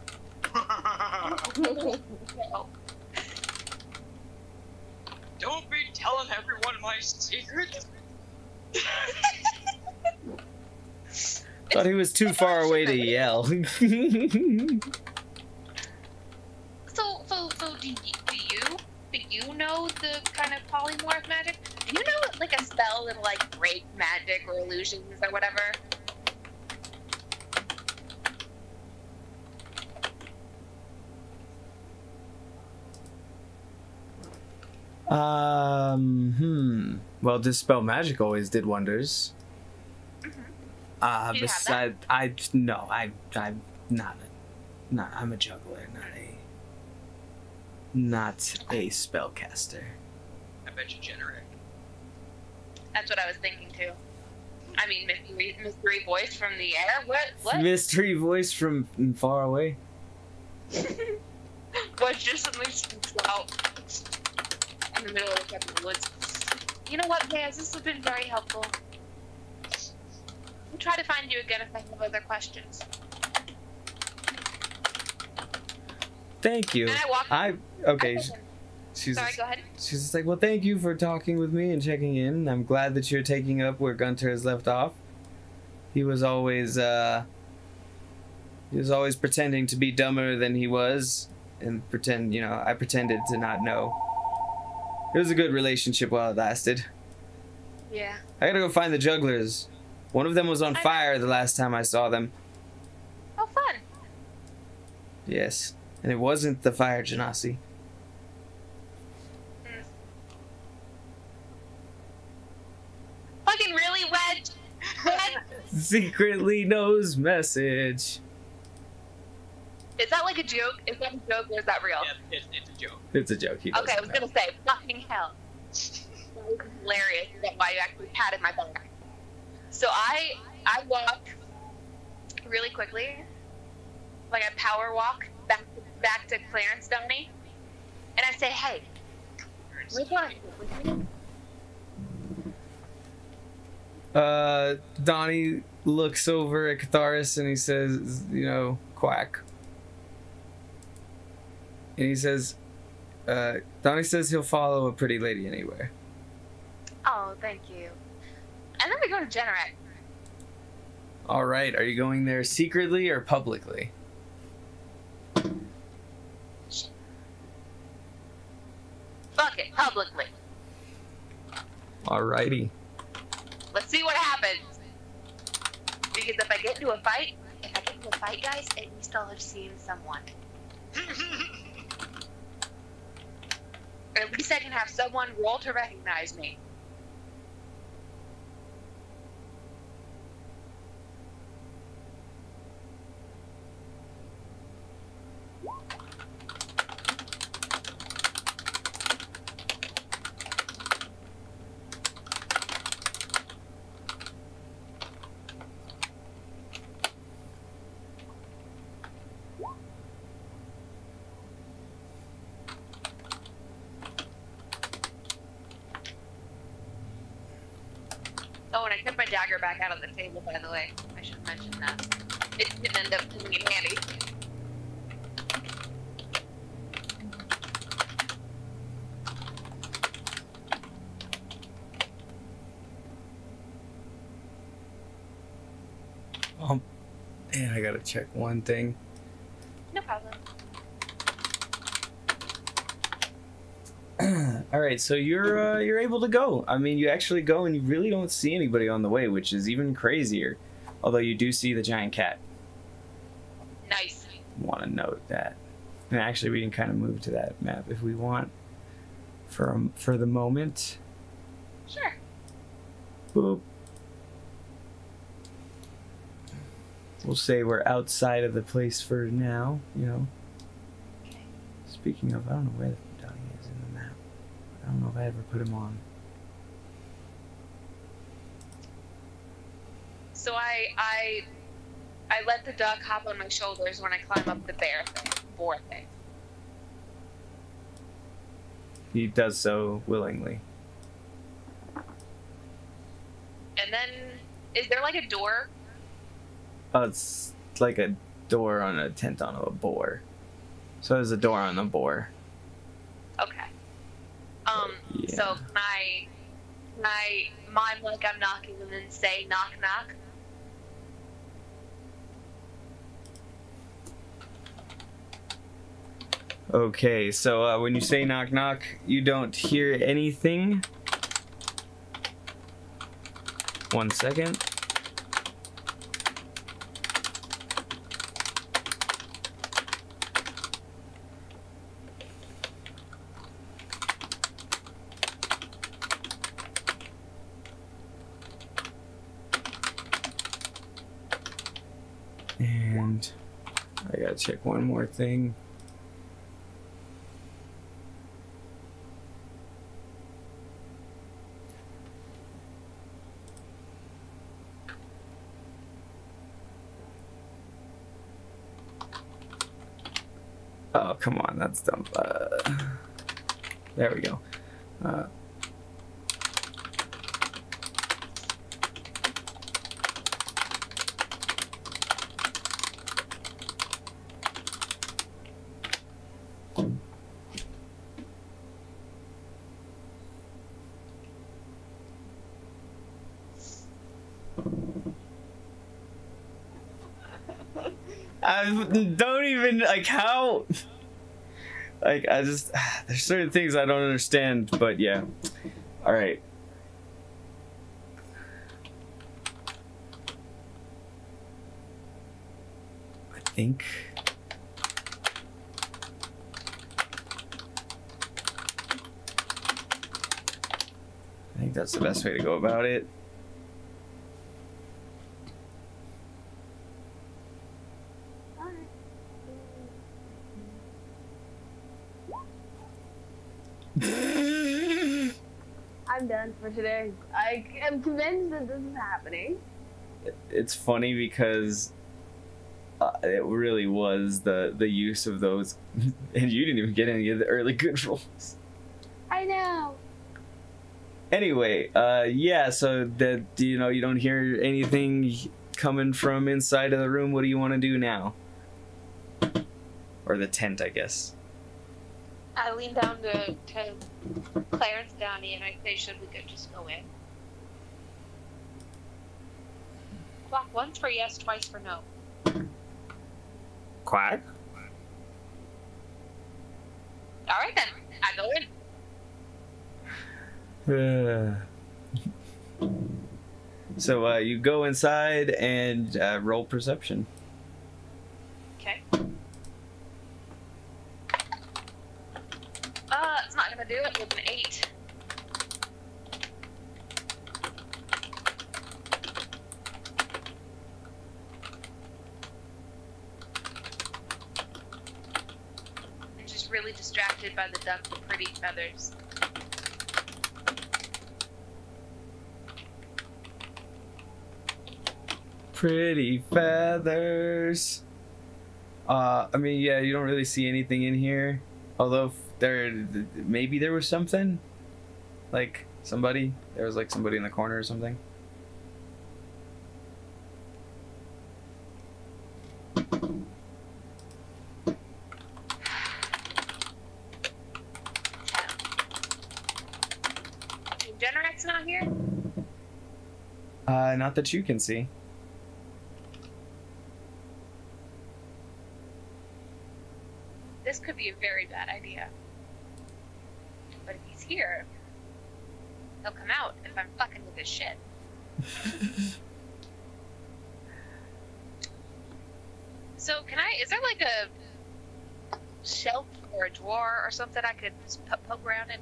Don't be telling everyone my secrets. Thought he was too far away to yell. so, so, so, do you, do you, do you know the kind of polymorph magic? Do you know like a spell that like break magic or illusions or whatever? Um, hmm. Well, dispel magic always did wonders. Uh, besides, I no, I I'm not, a, not I'm a juggler, not a, not a spellcaster. I bet you Janorak. That's what I was thinking too. I mean, mystery, mystery voice from the air. What? What? Mystery voice from far away. What? Just suddenly speaks out in the middle of the woods. You know what, guys? This has been very helpful. I'll try to find you again if I have other questions. Thank you. And I walked. I okay. I she, she's Sorry, just, go ahead. She's just like, well, thank you for talking with me and checking in. I'm glad that you're taking up where Gunther has left off. He was always, uh, he was always pretending to be dumber than he was, and pretend, you know, I pretended to not know. It was a good relationship while it lasted. Yeah. I gotta go find the jugglers. One of them was on fire the last time I saw them. Oh, fun. Yes. And it wasn't the fire genasi. Mm. Fucking really, Wedge? Wedge? Secretly knows message. Is that like a joke? Is that a joke or is that real? Yeah, it's, it's a joke. It's a joke. He okay, I was going to say, fucking hell. That was hilarious. Is that why you actually patted my back? So I I walk really quickly, like a power walk back to, back to Clarence, Donnie, and I say, "Hey, we're going with me." Uh, Donnie looks over at Catharis and he says, "You know, quack." And he says, uh, "Donnie says he'll follow a pretty lady anywhere." Oh, thank you. And then we go to Generax. All right. Are you going there secretly or publicly? Fuck it. Publicly. All righty. Let's see what happens. Because if I get into a fight, if I get into a fight, guys, at least I'll have seen someone. Or at least I can have someone roll to recognize me. I took my dagger back out of the table, by the way. I should mention that. It didn't end up coming in handy. Um, and I gotta check one thing. No problem. All right, so you're uh, you're able to go. I mean, you actually go, and you really don't see anybody on the way, which is even crazier. Although you do see the giant cat. Nice. Want to note that. And actually, we can kind of move to that map if we want, for for the moment. Sure. Boop. We'll say we're outside of the place for now. You know. Okay. Speaking of, I don't know where. The I don't know if I ever put him on. So I, I, I let the duck hop on my shoulders when I climb up the bear thing, boar thing. He does so willingly. And then, is there like a door? Oh, it's like a door on a tent on a boar. So there's a door on the boar. Okay. Um, yeah. So can I, can I mime like I'm knocking and then say knock knock? Okay, so uh, when you say knock knock, you don't hear anything. One second. Check one more thing. Oh, come on, that's dumb. Uh, there we go. Uh, Don't even, like, how, like, I just, there's certain things I don't understand, but yeah. All right. I think. I think that's the best way to go about it. For today, I am convinced that this is happening. It's funny because uh, it really was the the use of those, and you didn't even get any of the early good rolls. I know. Anyway, uh, yeah. So that, you know, you don't hear anything coming from inside of the room. What do you want to do now? Or the tent, I guess. I lean down to, to Clarence, Donnie, and I say, should we could just go in? Quack once for yes, twice for no. Quack? All right then, I go in. Uh, so uh, you go inside and uh, roll perception. Okay. Do it with an eight. I'm just really distracted by the duck with pretty feathers. Pretty feathers. Uh, I mean, yeah, you don't really see anything in here, although. There, maybe there was something, like somebody. There was like somebody in the corner or something. Generax not here? Uh, not that you can see. This could be a very bad idea. But if he's here, he'll come out if I'm fucking with this shit. So can I, is there like a shelf or a drawer or something I could just poke around in?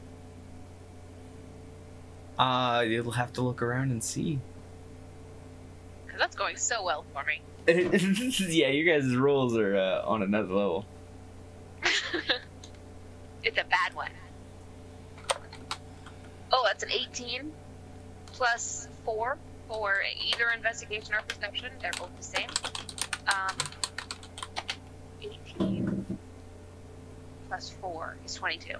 Uh, you'll have to look around and see. Cause that's going so well for me. Yeah, you guys' rolls are uh, on another level. It's a bad one. Oh, that's an eighteen. Plus four for either investigation or perception. They're both the same. Um, eighteen plus four is twenty-two.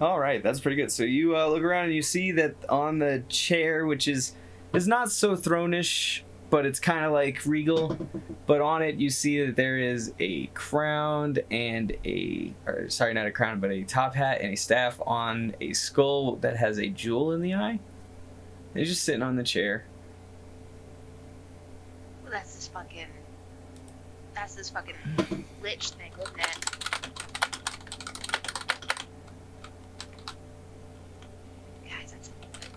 All right, that's pretty good. So you uh, look around and you see that on the chair, which is is not so thronish, but it's kind of like regal. But on it, you see that there is a crown and a, or sorry, not a crown, but a top hat and a staff on a skull that has a jewel in the eye. They're just sitting on the chair. Well, that's this fucking, that's this fucking lich thing, isn't it?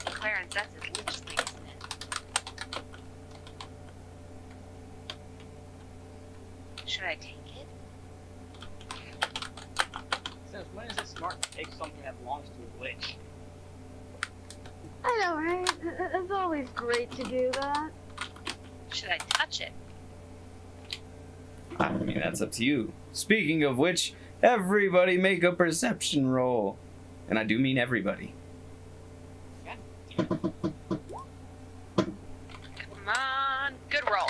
Clarence, that's an interesting, isn't it? Should I take it? Since when is it smart to take something that belongs to a witch? I know, right? It's always great to do that. Should I touch it? I mean, that's up to you. Speaking of which, everybody make a perception roll. And I do mean everybody. Come on, good roll.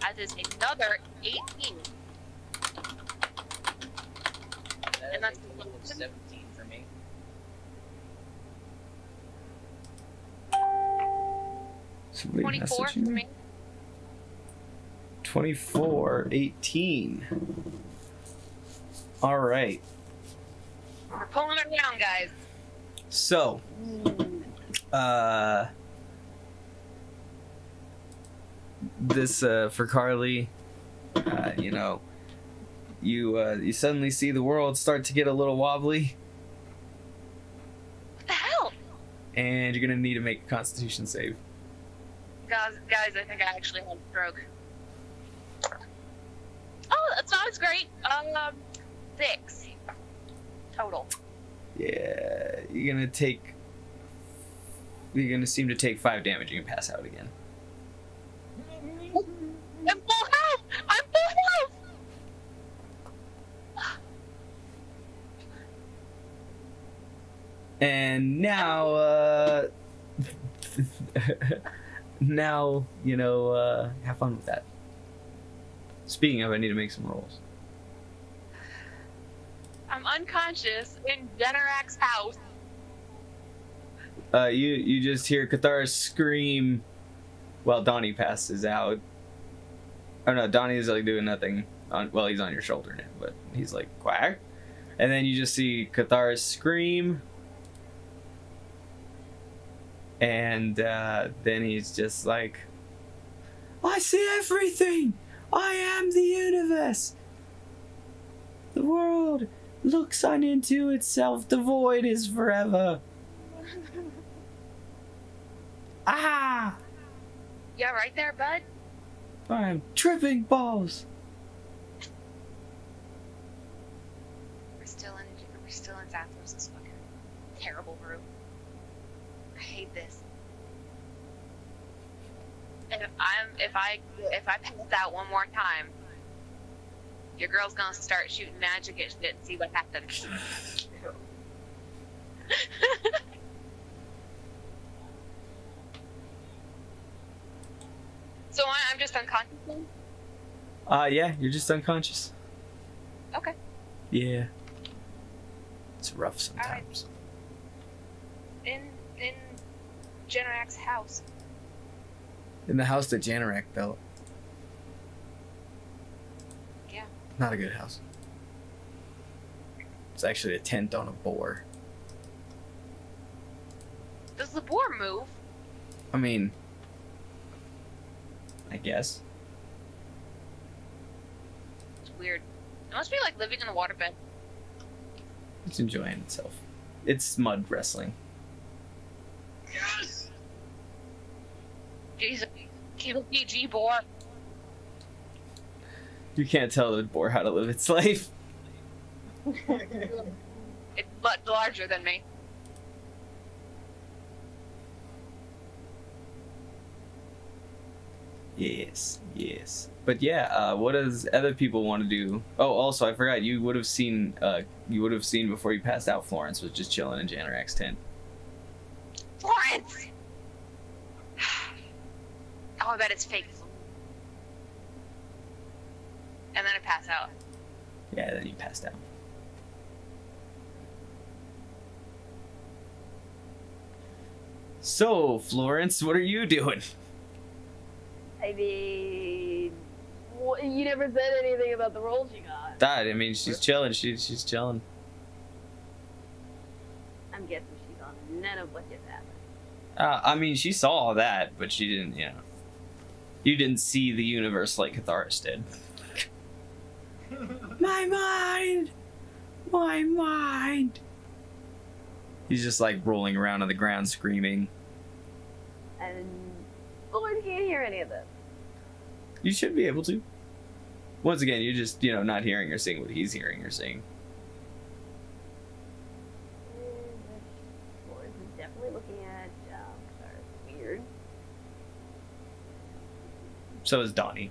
That is another eighteen. That and that's a little seventeen for me. Somebody twenty-four for me. Twenty-four, eighteen. All right. We're pulling it down, guys. So, uh, this, uh, for Carly, uh, you know, you, uh, you suddenly see the world start to get a little wobbly. What the hell? And you're going to need to make a Constitution save. Guys, guys, I think I actually had a stroke. Oh, that's not as great. Um, six. Total. Yeah, you're gonna take. You're gonna seem to take five damage. You can pass out again. I'm full health. I'm full health. And now, uh, now you know. Uh, have fun with that. Speaking of, I need to make some rolls. I'm unconscious in Janorak's house. Uh, you you just hear Catharis scream while Donnie passes out. Oh no, Donnie is like doing nothing. On, well, he's on your shoulder now, but he's like quack. And then you just see Catharis scream, and uh, then he's just like, "I see everything. I am the universe. The world." Looks on into itself, the void is forever. Ah! Yeah, right there, bud? I'm tripping balls. We're still in, we're still in Zathar's, this fucking terrible room. I hate this. And if I'm, if I, if I pass out one more time, your girl's gonna start shooting magic at shit and see what happens. So I'm just unconscious then? Uh, yeah, you're just unconscious. Okay. Yeah. It's rough sometimes. Right. In, in Janorak's house. In the house that Janorak built. Not a good house. It's actually a tent on a boar. Does the boar move? I mean, I guess. It's weird. It must be like living in a waterbed. It's enjoying itself. It's mud wrestling. Yes! Jesus, kill D G boar. You can't tell the boar how to live its life. It's much larger than me. Yes, yes. But yeah, uh, what does other people want to do? Oh, also, I forgot, you would have seen, uh, you would have seen before you passed out, Florence was just chilling in Janorak's tent. Florence! Oh, I bet it's fake. And then I pass out. Yeah, then you passed out. So, Florence, what are you doing? I mean, you never said anything about the roles you got. That, I mean, she's chilling. She, she's chilling. I'm guessing she's on none of what just happened. Uh, I mean, she saw all that, but she didn't, you know. You didn't see the universe like Catharis did. My mind! My mind! He's just like rolling around on the ground screaming. And Lord can't hear any of this. You should be able to. Once again, you're just, you know, not hearing or seeing what he's hearing or seeing. Lord is definitely looking at um, weird. So is Donnie.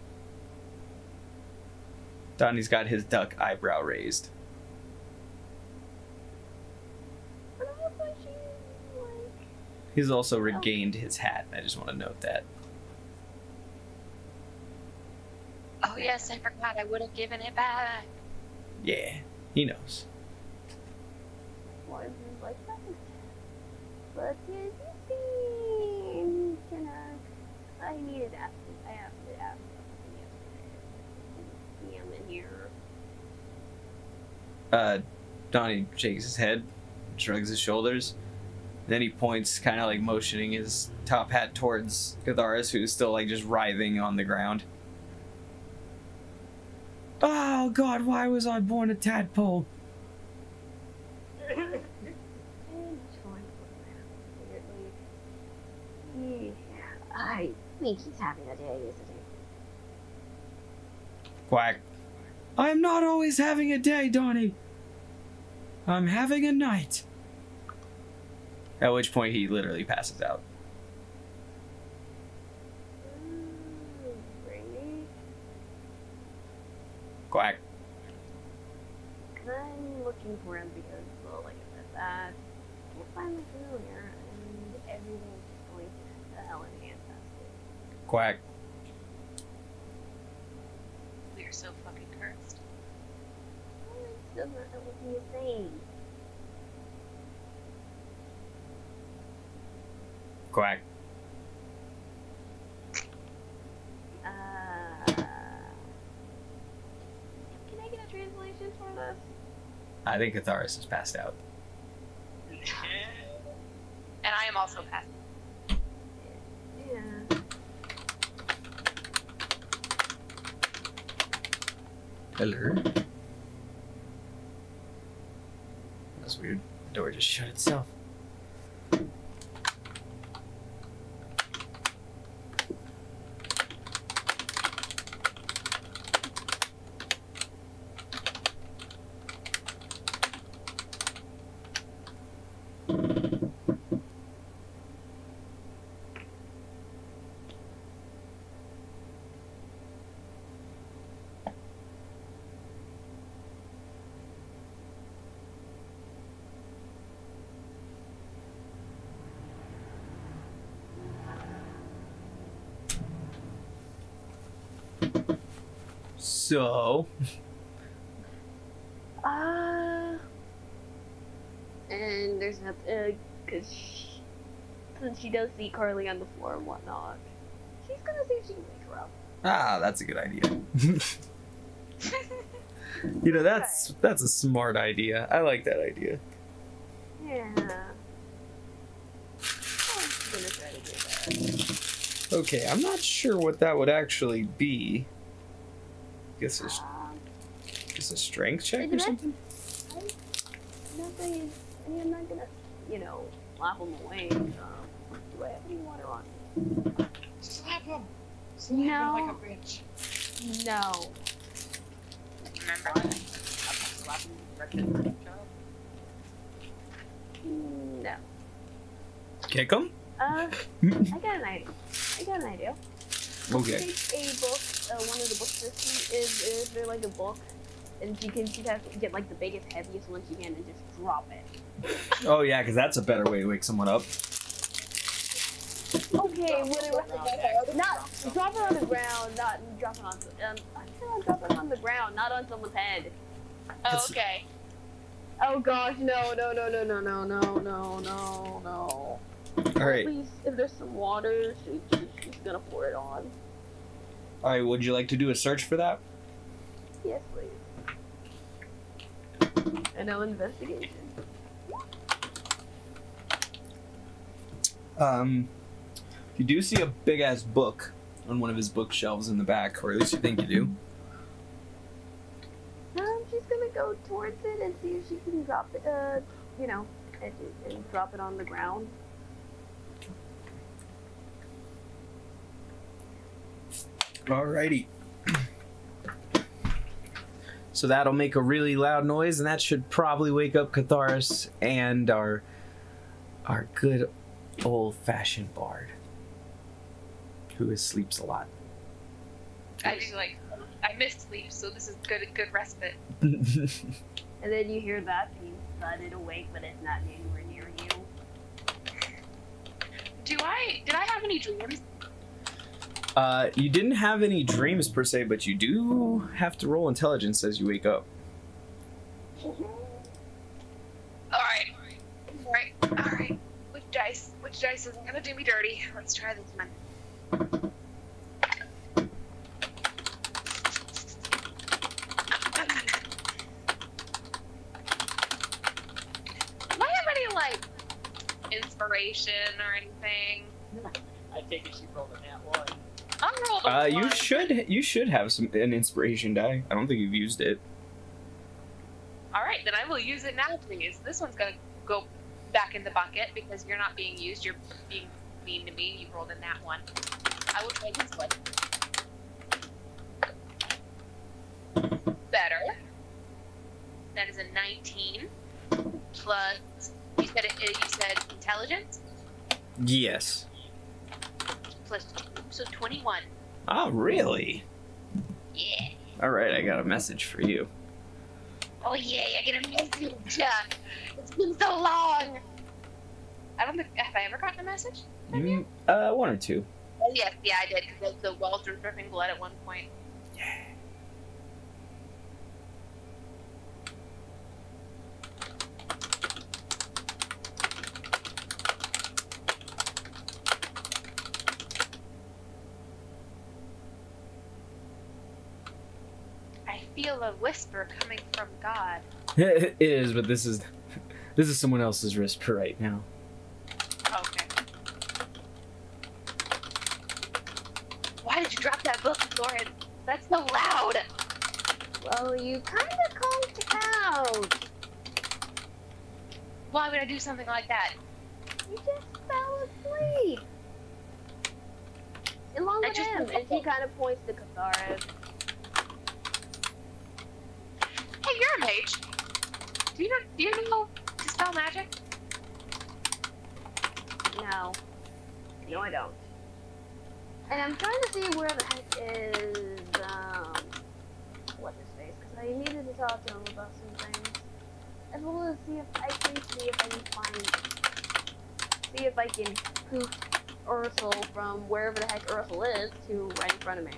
Donnie's got his duck eyebrow raised. But also she's like... He's also regained his hat. I just want to note that. Oh yes, I forgot. I would have given it back. Yeah, he knows. Lawrence is like, look at this thing. Can I? I needed that. I have to ask. In here. Uh, Donnie shakes his head, shrugs his shoulders, then he points, kind of like motioning his top hat towards Catharis, who's still like just writhing on the ground. Oh God, why was I born a tadpole? I think he's having a day, isn't he? Quack. I'm not always having a day, Donnie. I'm having a night. At which point he literally passes out. Ooh, really? Quack. I'm looking for him because, well, like I said, that we'll find him familiar and everything's just going to hell and fantastic. Quack. We are so fucking cursed. Doesn't look the same. Quack. Uh, can I get a translation for this? I think Catharis is passed out. Yeah. And I am also passed out. Yeah. Hello. That's weird. The door just shut itself. So, uh, and there's nothing, because uh, she, since she does see Carly on the floor and whatnot, she's gonna see if she can wake her up. Ah, that's a good idea. You know, that's that's a smart idea. I like that idea. Yeah. I'm gonna try to do that. Okay, I'm not sure what that would actually be. Guess it's just a strength check or something? I, nothing. I mean, I'm not gonna, you know, slap them away. Um, do I have any water on me? Slap them. Slap no. them like a bitch. No. Remember that? Okay, slap them directly at each other? No. Kick them? Uh, I got an idea. I got an idea. Okay. Take a book, uh, one of the books that she is, is there like a book, and she can, she has to get like the biggest, heaviest one she can and just drop it. Oh yeah, because that's a better way to wake someone up. Okay, what do I Not, drop it on the ground, not drop it on, um, I said drop it on the ground, not on someone's head. Oh, okay. Oh gosh, no, no, no, no, no, no, no, no, no, no. Alright. At least if there's some water, she, she, she's gonna pour it on. Alright, would you like to do a search for that? Yes, please. And no investigation. Um, you do see a big-ass book on one of his bookshelves in the back, or at least you think you do. Um, she's gonna go towards it and see if she can drop it, uh, you know, and, and drop it on the ground. Alrighty. So that'll make a really loud noise, and that should probably wake up Catharis and our our good old-fashioned bard, who is, sleeps a lot. I do like I miss sleep, so this is good good respite. And then you hear that, and you thudded awake, but it's not anywhere near you. Do I? Did I have any dreams? Uh, you didn't have any dreams per se, but you do have to roll intelligence as you wake up. All right, all right, all right. Which dice? Which dice is gonna do me dirty? Let's try this one. Do I have any like inspiration or anything? I take it she rolled a nat one. Uh, you should you should have some an inspiration die. I don't think you've used it. All right, then I will use it now, please. This one's gonna go back in the bucket because you're not being used. You're being mean to me. You rolled in that one. I will try this one. Better. That is a nineteen plus. You said it, you said intelligence. Yes. Plus two, so twenty-one. Oh, really? Yeah. All right, I got a message for you. Oh, yeah, I get a message. It's been so long. I don't think, have I ever gotten a message? Mm, uh, one or two. Oh, yes, yeah, I did, because the walls were dripping blood at one point. Yeah. A whisper coming from God. It is, but this is this is someone else's whisper right now. Okay. Why did you drop that book, Lauren? That's so loud. Well, you kind of calmed out. Why would I do something like that? You just fell asleep. Along with him, and he kind of points to Catharis. You're a mage. Do you know? Do you know to spell magic? No. No, I don't. And I'm trying to see where the heck is um what's his face? Because I needed to talk to him about some things, as well as see if I can see if I can find see if I can poof Ursula from wherever the heck Ursula is to right in front of me,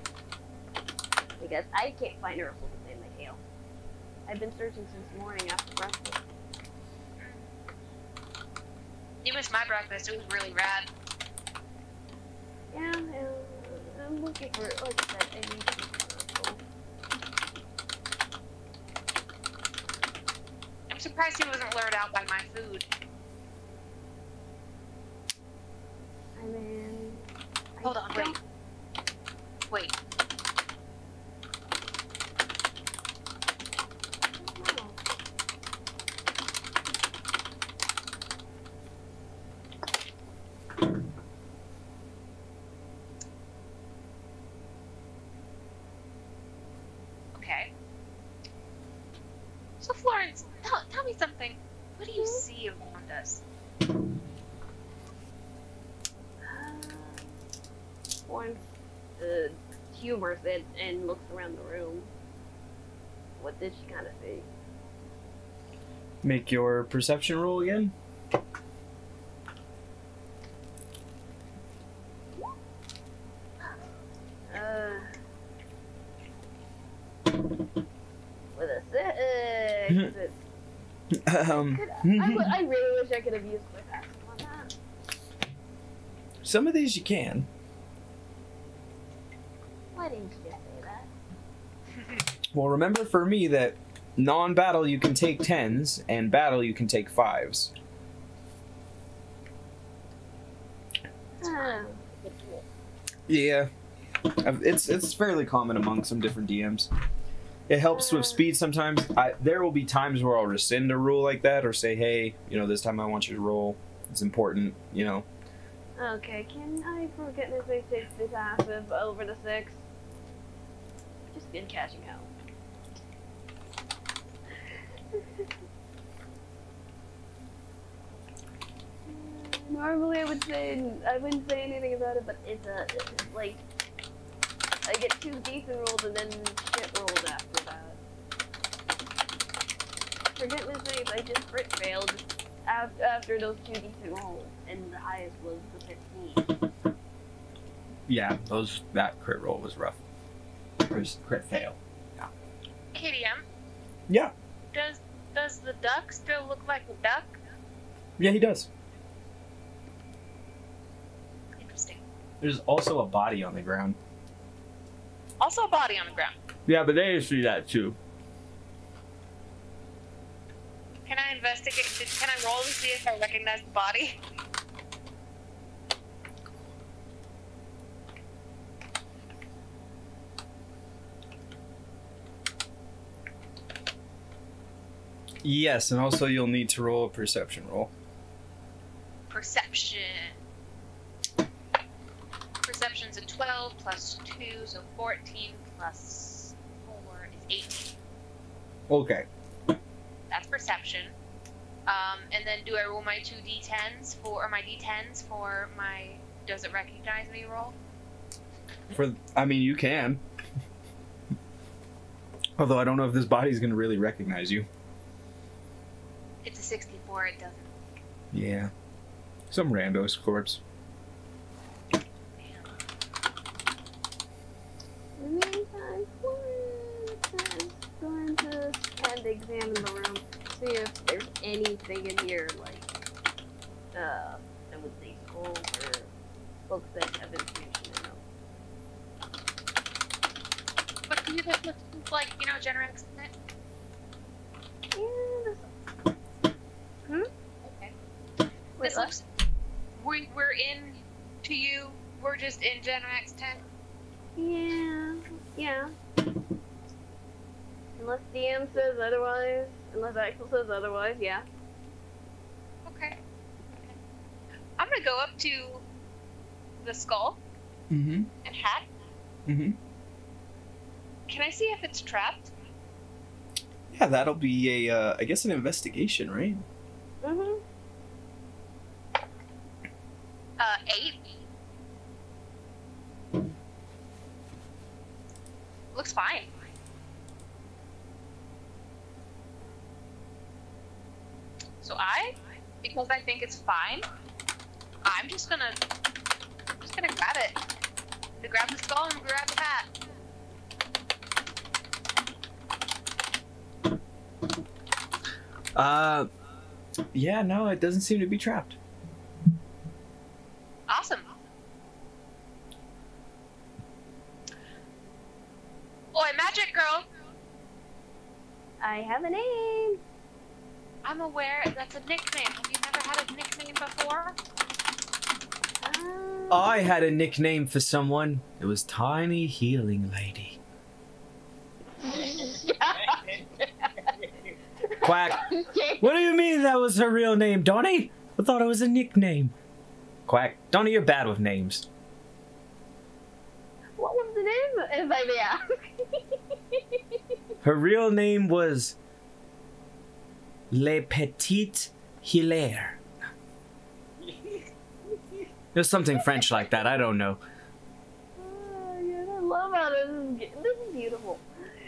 because I can't find Ursula. I've been searching since morning after breakfast. You missed my breakfast. It was really rad. Yeah, I'm looking for it. Like I said, I need to surprised he wasn't lured out by my food. I mean... Hold on, wait. Wait. It and looks around the room. What did she kind of see? Make your perception roll again. Uh, with a six. It's, um, I, I, would, I really wish I could have used my passive on that. Some of these you can. Well, remember for me that non-battle you can take tens, and battle you can take fives. Huh. Yeah, it's it's fairly common among some different D Ms. It helps with speed sometimes. I, there will be times where I'll rescind a rule like that, or say, hey, you know, this time I want you to roll. It's important, you know. Okay, can I forget if I take the passive over the six? Just been catching out. Normally, I would say I wouldn't say anything about it, but it's a it's like I get two decent rolls and then shit rolls after that. Forget mistakes. I just crit failed after after those two decent rolls, and the highest was the fifteen. Yeah, those that crit roll was rough. Crit, crit fail. Yeah. Katie, um, yeah. Does does the duck still look like a duck? Yeah, he does. Interesting. There's also a body on the ground. Also a body on the ground. Yeah, but they see that too. Can I investigate? Can I roll to see if I recognize the body? Yes, and also you'll need to roll a perception roll. Perception. Perception's a twelve plus two, so fourteen plus four is eighteen. Okay. That's perception. Um, and then do I roll my two d tens for or my d tens for my does it recognize me roll? For I mean you can. Although I don't know if this body's gonna really recognize you. It's a sixty-four, it doesn't. Yeah. Some rando's corpse. Damn. In the meantime, I'm going to kind of examine the room, see if there's anything in here, like, uh, I would say gold or books that have information in them. But do you think it looks like, you know, Generax in it? Yeah, Hmm? Okay. Wait, this looks, we, we're in to you, we're just in Generax ten. Yeah, yeah. Unless D M says otherwise, unless Axel says otherwise, yeah. Okay. Okay. I'm gonna go up to the skull mm-hmm. and hat. Mm-hmm. Can I see if it's trapped? Yeah, that'll be a, uh, I guess an investigation, right? Mm-hmm. Uh, eight. Looks fine. So I, because I think it's fine, I'm just gonna, I'm just gonna grab it. To grab the skull and grab the hat. Uh. Yeah, no, it doesn't seem to be trapped. Awesome. Oi, magic girl. I have a name. I'm aware that's a nickname. Have you never had a nickname before? Um... I had a nickname for someone. It was Tiny Healing Lady. Quack. What do you mean that was her real name, Donnie? I thought it was a nickname. Quack. Donnie, you're bad with names. What was the name, if I may ask? Her real name was Le Petite Hilaire. There's something French like that, I don't know. Oh, yeah, I love how this is, this is beautiful.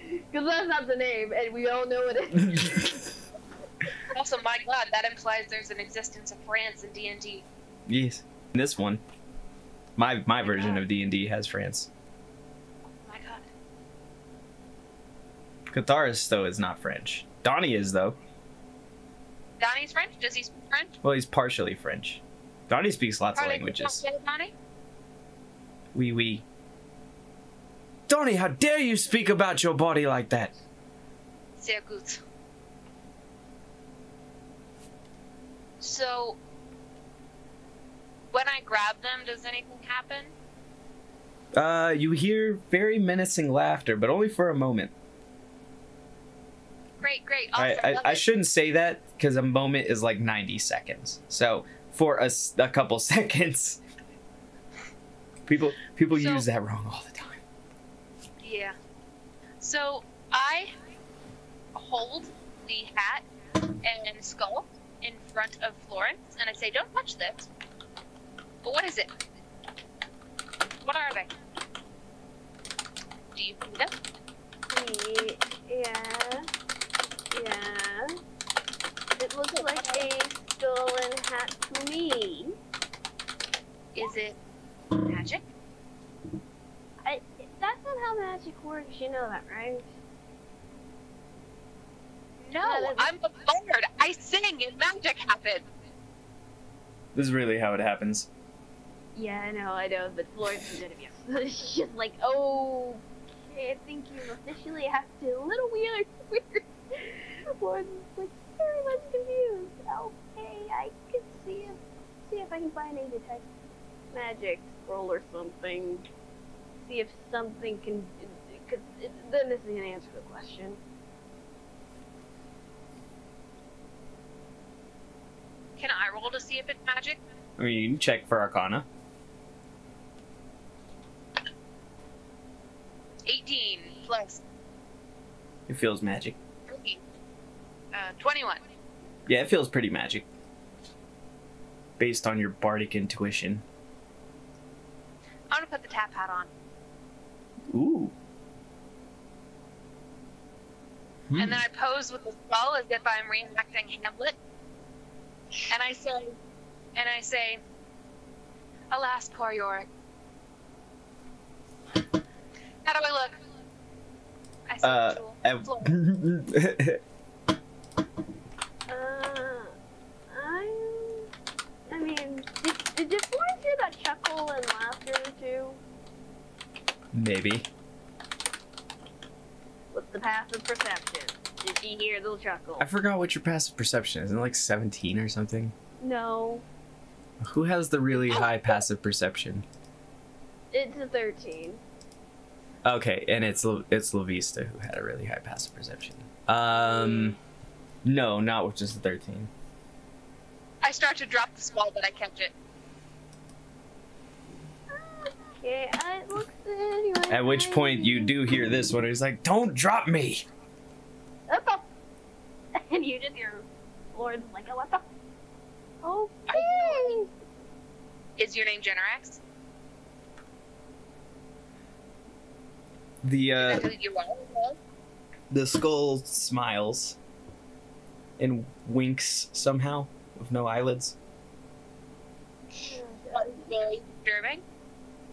Because that's not the name, and we all know it is. Also, my god, that implies there's an existence of France in D and D. Yes. And this one. My my version of D and D has France. Oh my god. Catharis, though, is not French. Donnie is, though. Donnie's French? Does he speak French? Well, he's partially French. Donnie speaks lots Carly, of languages. You don't get it, Donnie? Oui, oui. Donnie, how dare you speak about your body like that? Sehr gut. So, when I grab them, does anything happen? Uh, you hear very menacing laughter, but only for a moment. Great, great. Awesome. I, I, I shouldn't say that, because a moment is like ninety seconds. So, for a, a couple seconds, people, people so, use that wrong all the time. Yeah. So I hold the hat and skull in front of Florence, and I say, don't touch this. But what is it? What are they? Do you see them? Yeah. Yeah. It looks like a stolen hat to me. Is it magic? I... That's not how magic works, you know that, right? No, no I'm a bard. I sing and magic happens. This is really how it happens. Yeah, I know, I know, but Florence is gonna be upset. She's like, oh, okay, I think you officially have to. A little weird. Florence is like very much confused. Okay, I can see if, see if I can find a detect magic scroll or something. See if something can, because then this is gonna answer the question. Can I roll to see if it's magic? I mean, you can check for Arcana. Eighteen plus. It feels magic. Uh, Twenty-one. Yeah, it feels pretty magic. Based on your bardic intuition. I'm gonna put the tap hat on. Ooh. Hmm. And then I pose with the skull as if I'm reenacting Hamlet. And I say, and I say, alas, poor Yorick. How do I look? I say, uh, I... uh, I'm, I mean, did, did you want to hear that chuckle and laughter too? Maybe. What's the passive perception? Did you hear the chuckle? I forgot what your passive perception is. Isn't it like seventeen or something? No. Who has the really high passive perception? It's a thirteen. Okay, and it's it's La Vista who had a really high passive perception. Um, no, not with just a thirteen. I start to drop the small, but I catch it. Okay, I looked anyway. At which point you do hear this one. He's like, "Don't drop me!" What the? And you just hear Lord's like, oh, "What the?" Okay. Is your name Generax? The uh, the skull smiles and winks somehow with no eyelids. That's very disturbing.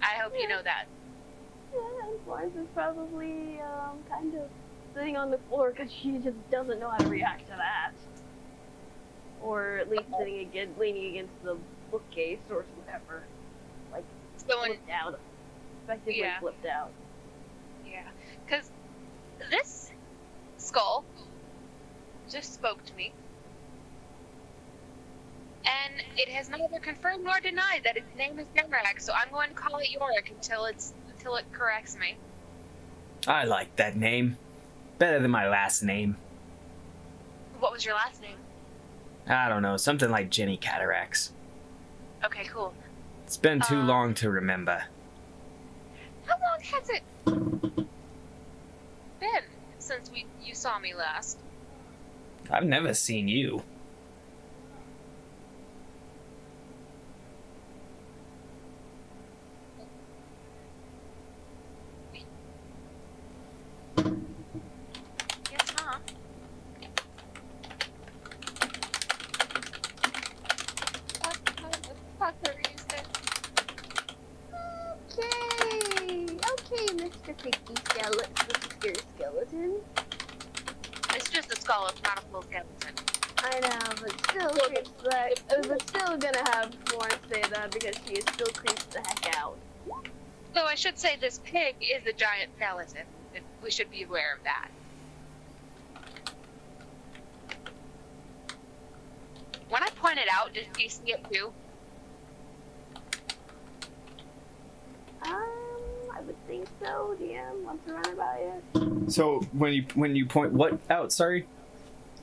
I hope yeah. you know that. Yeah, and Florence is probably um, kind of sitting on the floor because she just doesn't know how to react to that. Or at least sitting against, leaning against the bookcase or whatever. Like, someone flipped out. Effectively yeah. flipped out. Yeah, because this skull just spoke to me. And it has neither confirmed nor denied that its name is Generax, so I'm going to call it Yorick until it's until it corrects me. I like that name. Better than my last name. What was your last name? I don't know, something like Jenny Catarax. Okay, cool. It's been too uh, long to remember. How long has it been since we you saw me last? I've never seen you. This pig is a giant skeleton. We should be aware of that. When I pointed out, did you see it too? Um, I would think so. D M wants to run about it. So when you when you point what out? Sorry.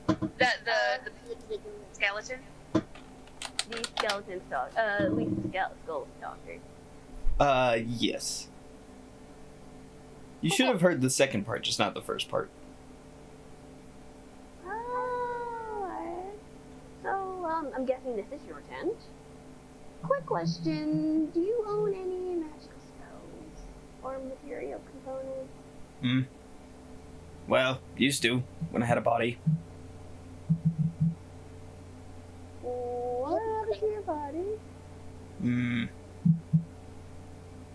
The the, the, the skeleton. The skeleton stalker. Uh, at least skull stalker. Uh, yes. You should have heard the second part, just not the first part. Alright. So, um, I'm guessing this is your tent. Quick question, do you own any magical spells? Or material components? Hmm. Well, used to, when I had a body. What happened to your body? Hmm.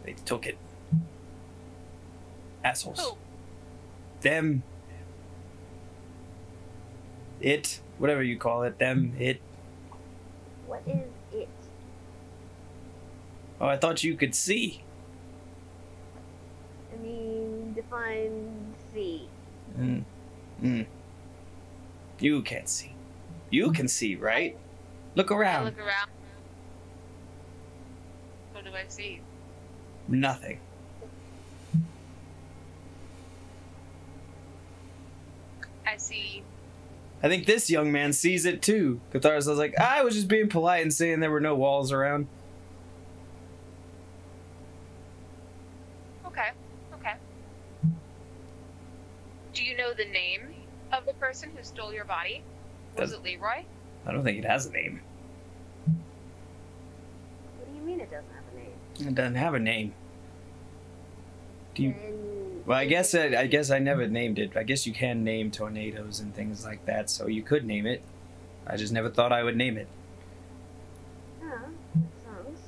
They took it. Assholes. Oh. Them. It. Whatever you call it. Them. It. What is it? Oh, I thought you could see. I mean, define see. Mm. Mm. You can't see. You can see, right? Look around. I look around. What do I see? Nothing. I see. I think this young man sees it too. Catharis was like, I was just being polite and saying there were no walls around. Okay, okay. Do you know the name of the person who stole your body? Was it Leroy? I don't think it has a name. What do you mean it doesn't have a name? It doesn't have a name. Do you... Well, I guess I, I guess I never named it. I guess you can name tornadoes and things like that, so you could name it. I just never thought I would name it. Huh. That sounds...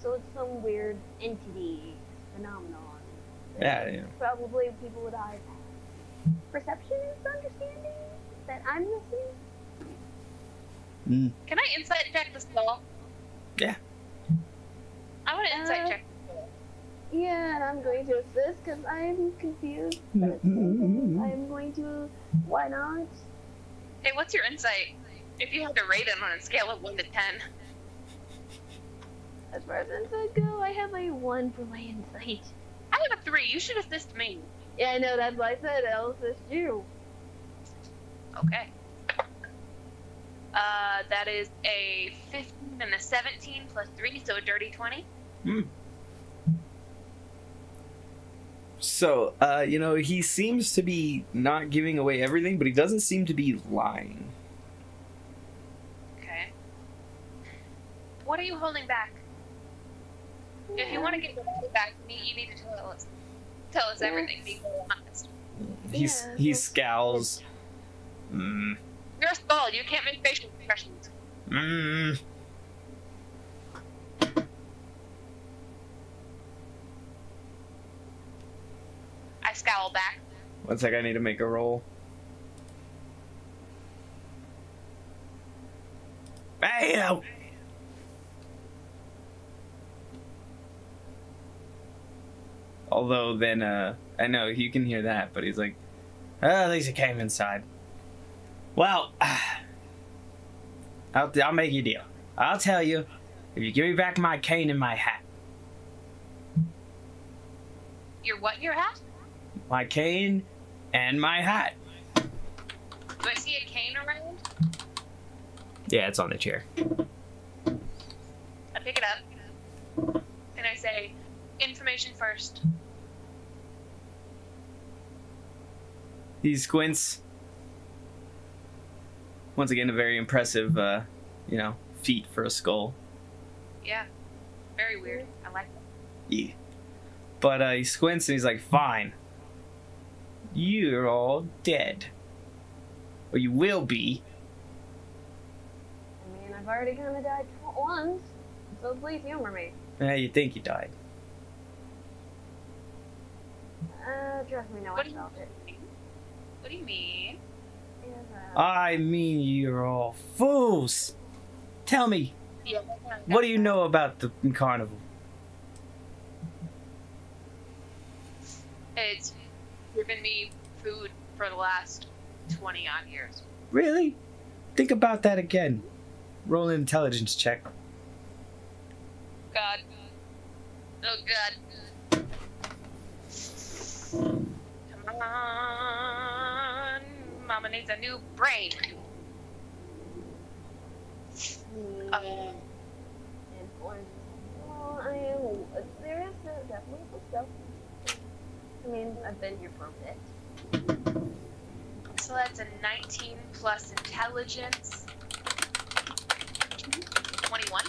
So it's some weird entity, phenomenon. Yeah, yeah. Probably people with eyes have perception is understanding that I'm missing. Mm. Can I insight check the skull? Yeah. I want to insight uh, check. Yeah, and I'm going to assist because I'm confused. But I'm going to. Why not? Hey, what's your insight? If you had to rate it on a scale of one to ten. As far as insight go, I have a one for my insight. I have a three. You should assist me. Yeah, I know. That's why I said I'll assist you. Okay. Uh, that is a fifteen and a seventeen plus three, so a dirty twenty. Hmm. So, uh, you know, he seems to be not giving away everything, but he doesn't seem to be lying. Okay. What are you holding back? Yeah. If you want to get your money back, you need to tell us, tell us yeah. everything. Be honest. He's, yeah. He scowls. Mm. You're a skull. You can't make facial expressions. Mm. Scowl back. One sec, I need to make a roll. Bam! Although then, uh, I know you can hear that, but he's like, oh, at least it came inside. Well, I'll, I'll make you a deal. I'll tell you if you give me back my cane and my hat. Your what? Your hat? My cane and my hat. Do I see a cane around? Yeah, it's on the chair. I pick it up and I say, information first. He squints. Once again, a very impressive, uh, you know, feat for a skull. Yeah, very weird. I like it. Yeah. But uh, he squints and he's like, fine. You're all dead. Or you will be. I mean, I've already kind of died once, so please humor me. Yeah, you think you died. Uh, trust me, no, I solved it. What do you mean? I mean, you're all fools. Tell me, yeah, what do you know about the carnival? It's given me food for the last twenty odd years. Really? Think about that again. Roll an intelligence check. God. Oh, God. Come on. Mama needs a new brain. Uh, well, I am. There is definitely some stuff. I mean, I've been here for a bit. So that's a nineteen plus intelligence. twenty-one.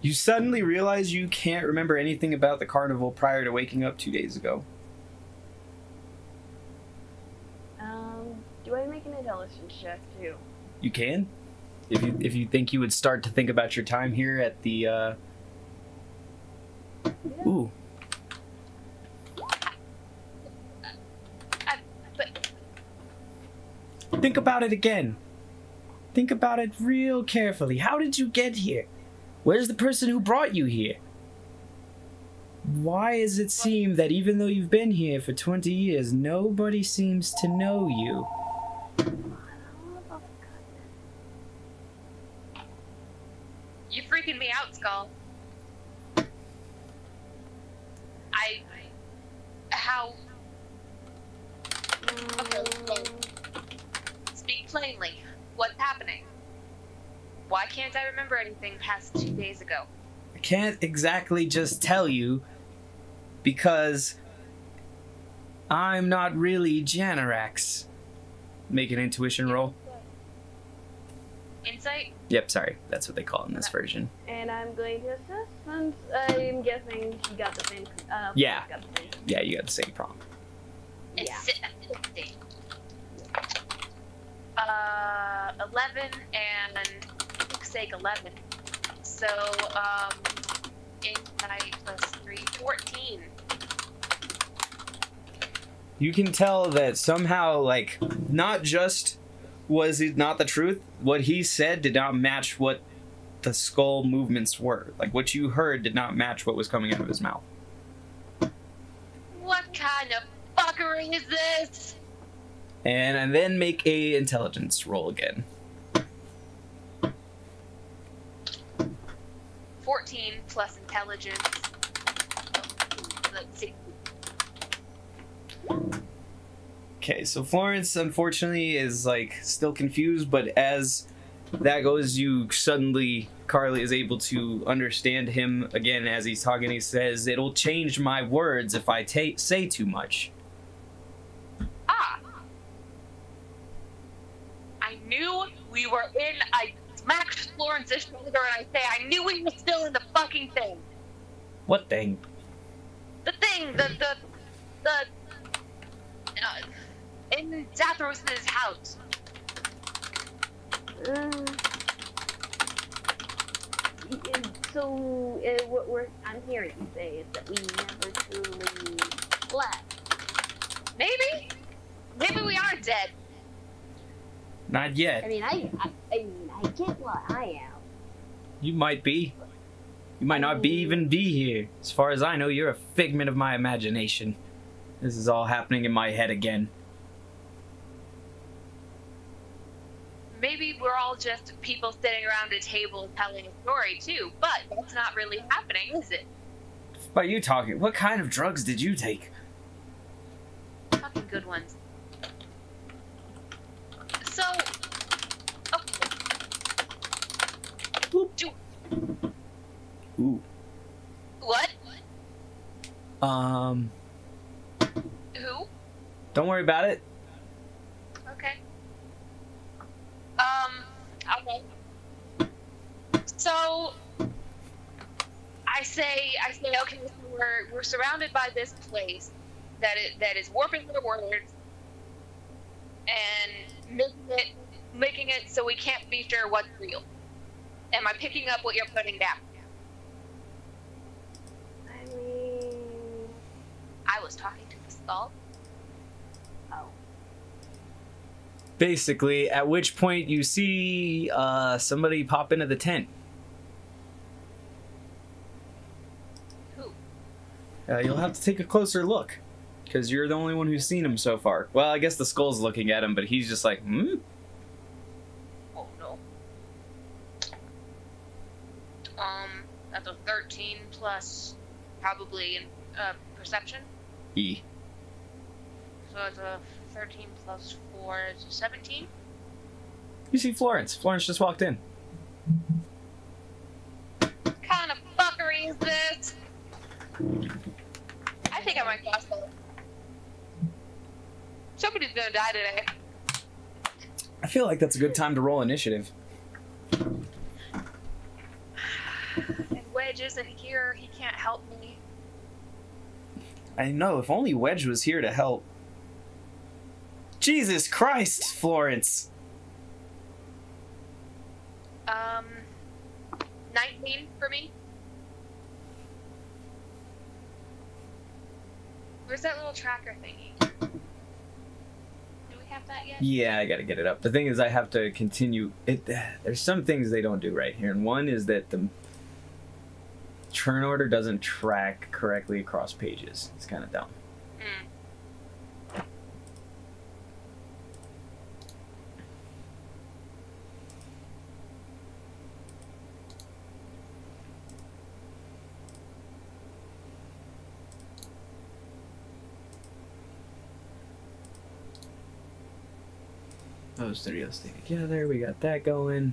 You suddenly realize you can't remember anything about the carnival prior to waking up two days ago. Um, do I make an intelligence check too? You can. If you, if you think you would start to think about your time here at the, uh... Yeah. Ooh. I, I, but... Think about it again. Think about it real carefully. How did you get here? Where's the person who brought you here? Why does it seem that even though you've been here for twenty years, nobody seems to know you? You're freaking me out, Skull. I... How... Okay, well, speak plainly. What's happening? Why can't I remember anything past two days ago? I can't exactly just tell you, because I'm not really Janorax. Make an intuition roll. Insight? Yep, sorry. That's what they call it in this version. And I'm going to assist, since I'm guessing you got the same... Uh, yeah. Got the same. Yeah, you got the same prompt. It's yeah. Uh, eleven and... sake eleven. So, um, insight plus three, fourteen. You can tell that somehow, like, not just was it not the truth, what he said did not match what the skull movements were. Like, what you heard did not match what was coming out of his mouth. What kind of fuckery is this? And, and then make a intelligence roll again. fourteen plus intelligence. Let's see. Okay, so Florence, unfortunately, is like still confused, but as that goes, you suddenly, Carly is able to understand him again as he's talking. He says, it'll change my words if I ta- say too much. Ah. I knew we were in a... Max Florence's shoulder, and I say, I knew he was still in the fucking thing. What thing? The thing, the, the, the, uh, in Zathros' house. Uh, so, uh, what we're, I'm hearing you say is that we never truly left. Maybe? Maybe we are dead. Not yet. I mean, I, I, I, mean, I get what I am. You might be. You might not be even be here. As far as I know, you're a figment of my imagination. This is all happening in my head again. maybe we're all just people sitting around a table telling a story too, but that's not really happening, is it? What are you talking? What kind of drugs did you take? Fucking good ones. So, okay. Ooh. Do... Ooh. What? Um. Who? Don't worry about it. Okay. Um, okay. So, I say, I say, okay, so we're we're surrounded by this place that it that is warping their words and making it making it so we can't be sure what's real. Am I picking up what you're putting down? I mean, I was talking to the skull. Oh. Basically, at which point you see uh, somebody pop into the tent. Who? Uh, you'll have to take a closer look, because you're the only one who's seen him so far. Well, I guess the skull's looking at him, but he's just like, hmm? Oh, no. Um, that's a thirteen plus probably in uh, perception? E. So it's a thirteen plus four is seventeen. You see Florence. Florence just walked in. What kind of fuckery is this? I think I might cross that. Somebody's gonna die today. I feel like that's a good time to roll initiative. And Wedge isn't here. He can't help me. I know. If only Wedge was here to help. Jesus Christ, Florence. Um, nineteen for me. Where's that little tracker thingy? Do we have that yet? Yeah, I gotta get it up. The thing is, I have to continue. It, there's some things they don't do right here, and one is that the turn order doesn't track correctly across pages. It's kind of dumb. Mm. Those three will stay together. We got that going.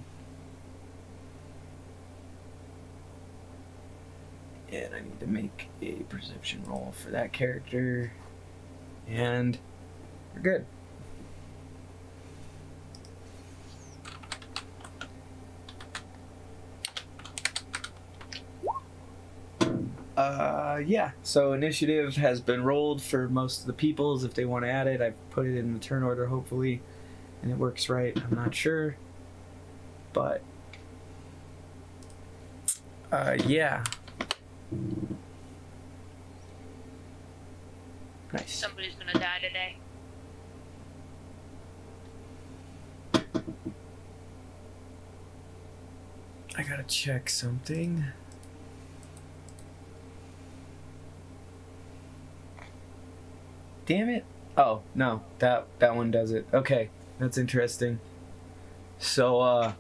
And I need to make a perception roll for that character. And we're good. Uh, yeah. So initiative has been rolled for most of the peoples. If they want to add it, I've put it in the turn order, hopefully. And it works right. I'm not sure, but uh, yeah. Nice. Somebody's gonna die today. I gotta check something. Damn it! Oh no, that that one does it. Okay. That's interesting. So, uh,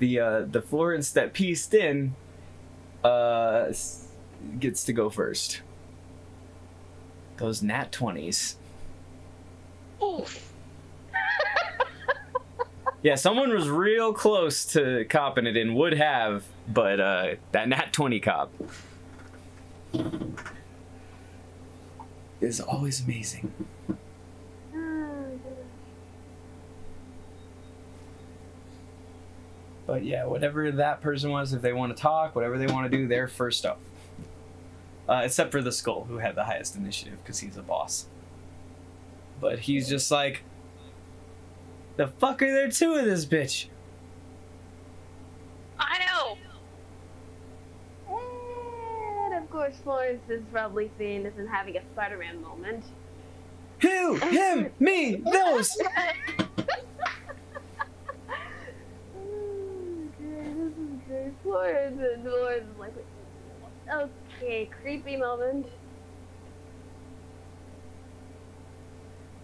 the, uh, the Florence that pieced in, uh, gets to go first. Those nat twenties. Oof. Yeah, someone was real close to copping it and would have, but, uh, that nat twenty cop is always amazing. But yeah, whatever that person was, if they want to talk, whatever they want to do, they're first up. Uh, except for the skull, who had the highest initiative, because he's a boss. But he's just like, the fuck are there two of this bitch? I know! Of course, Florence is probably seeing this and having a Spider-Man moment. Who? Him? Me? Those? Okay, Florence and Florence is like, okay, creepy moment.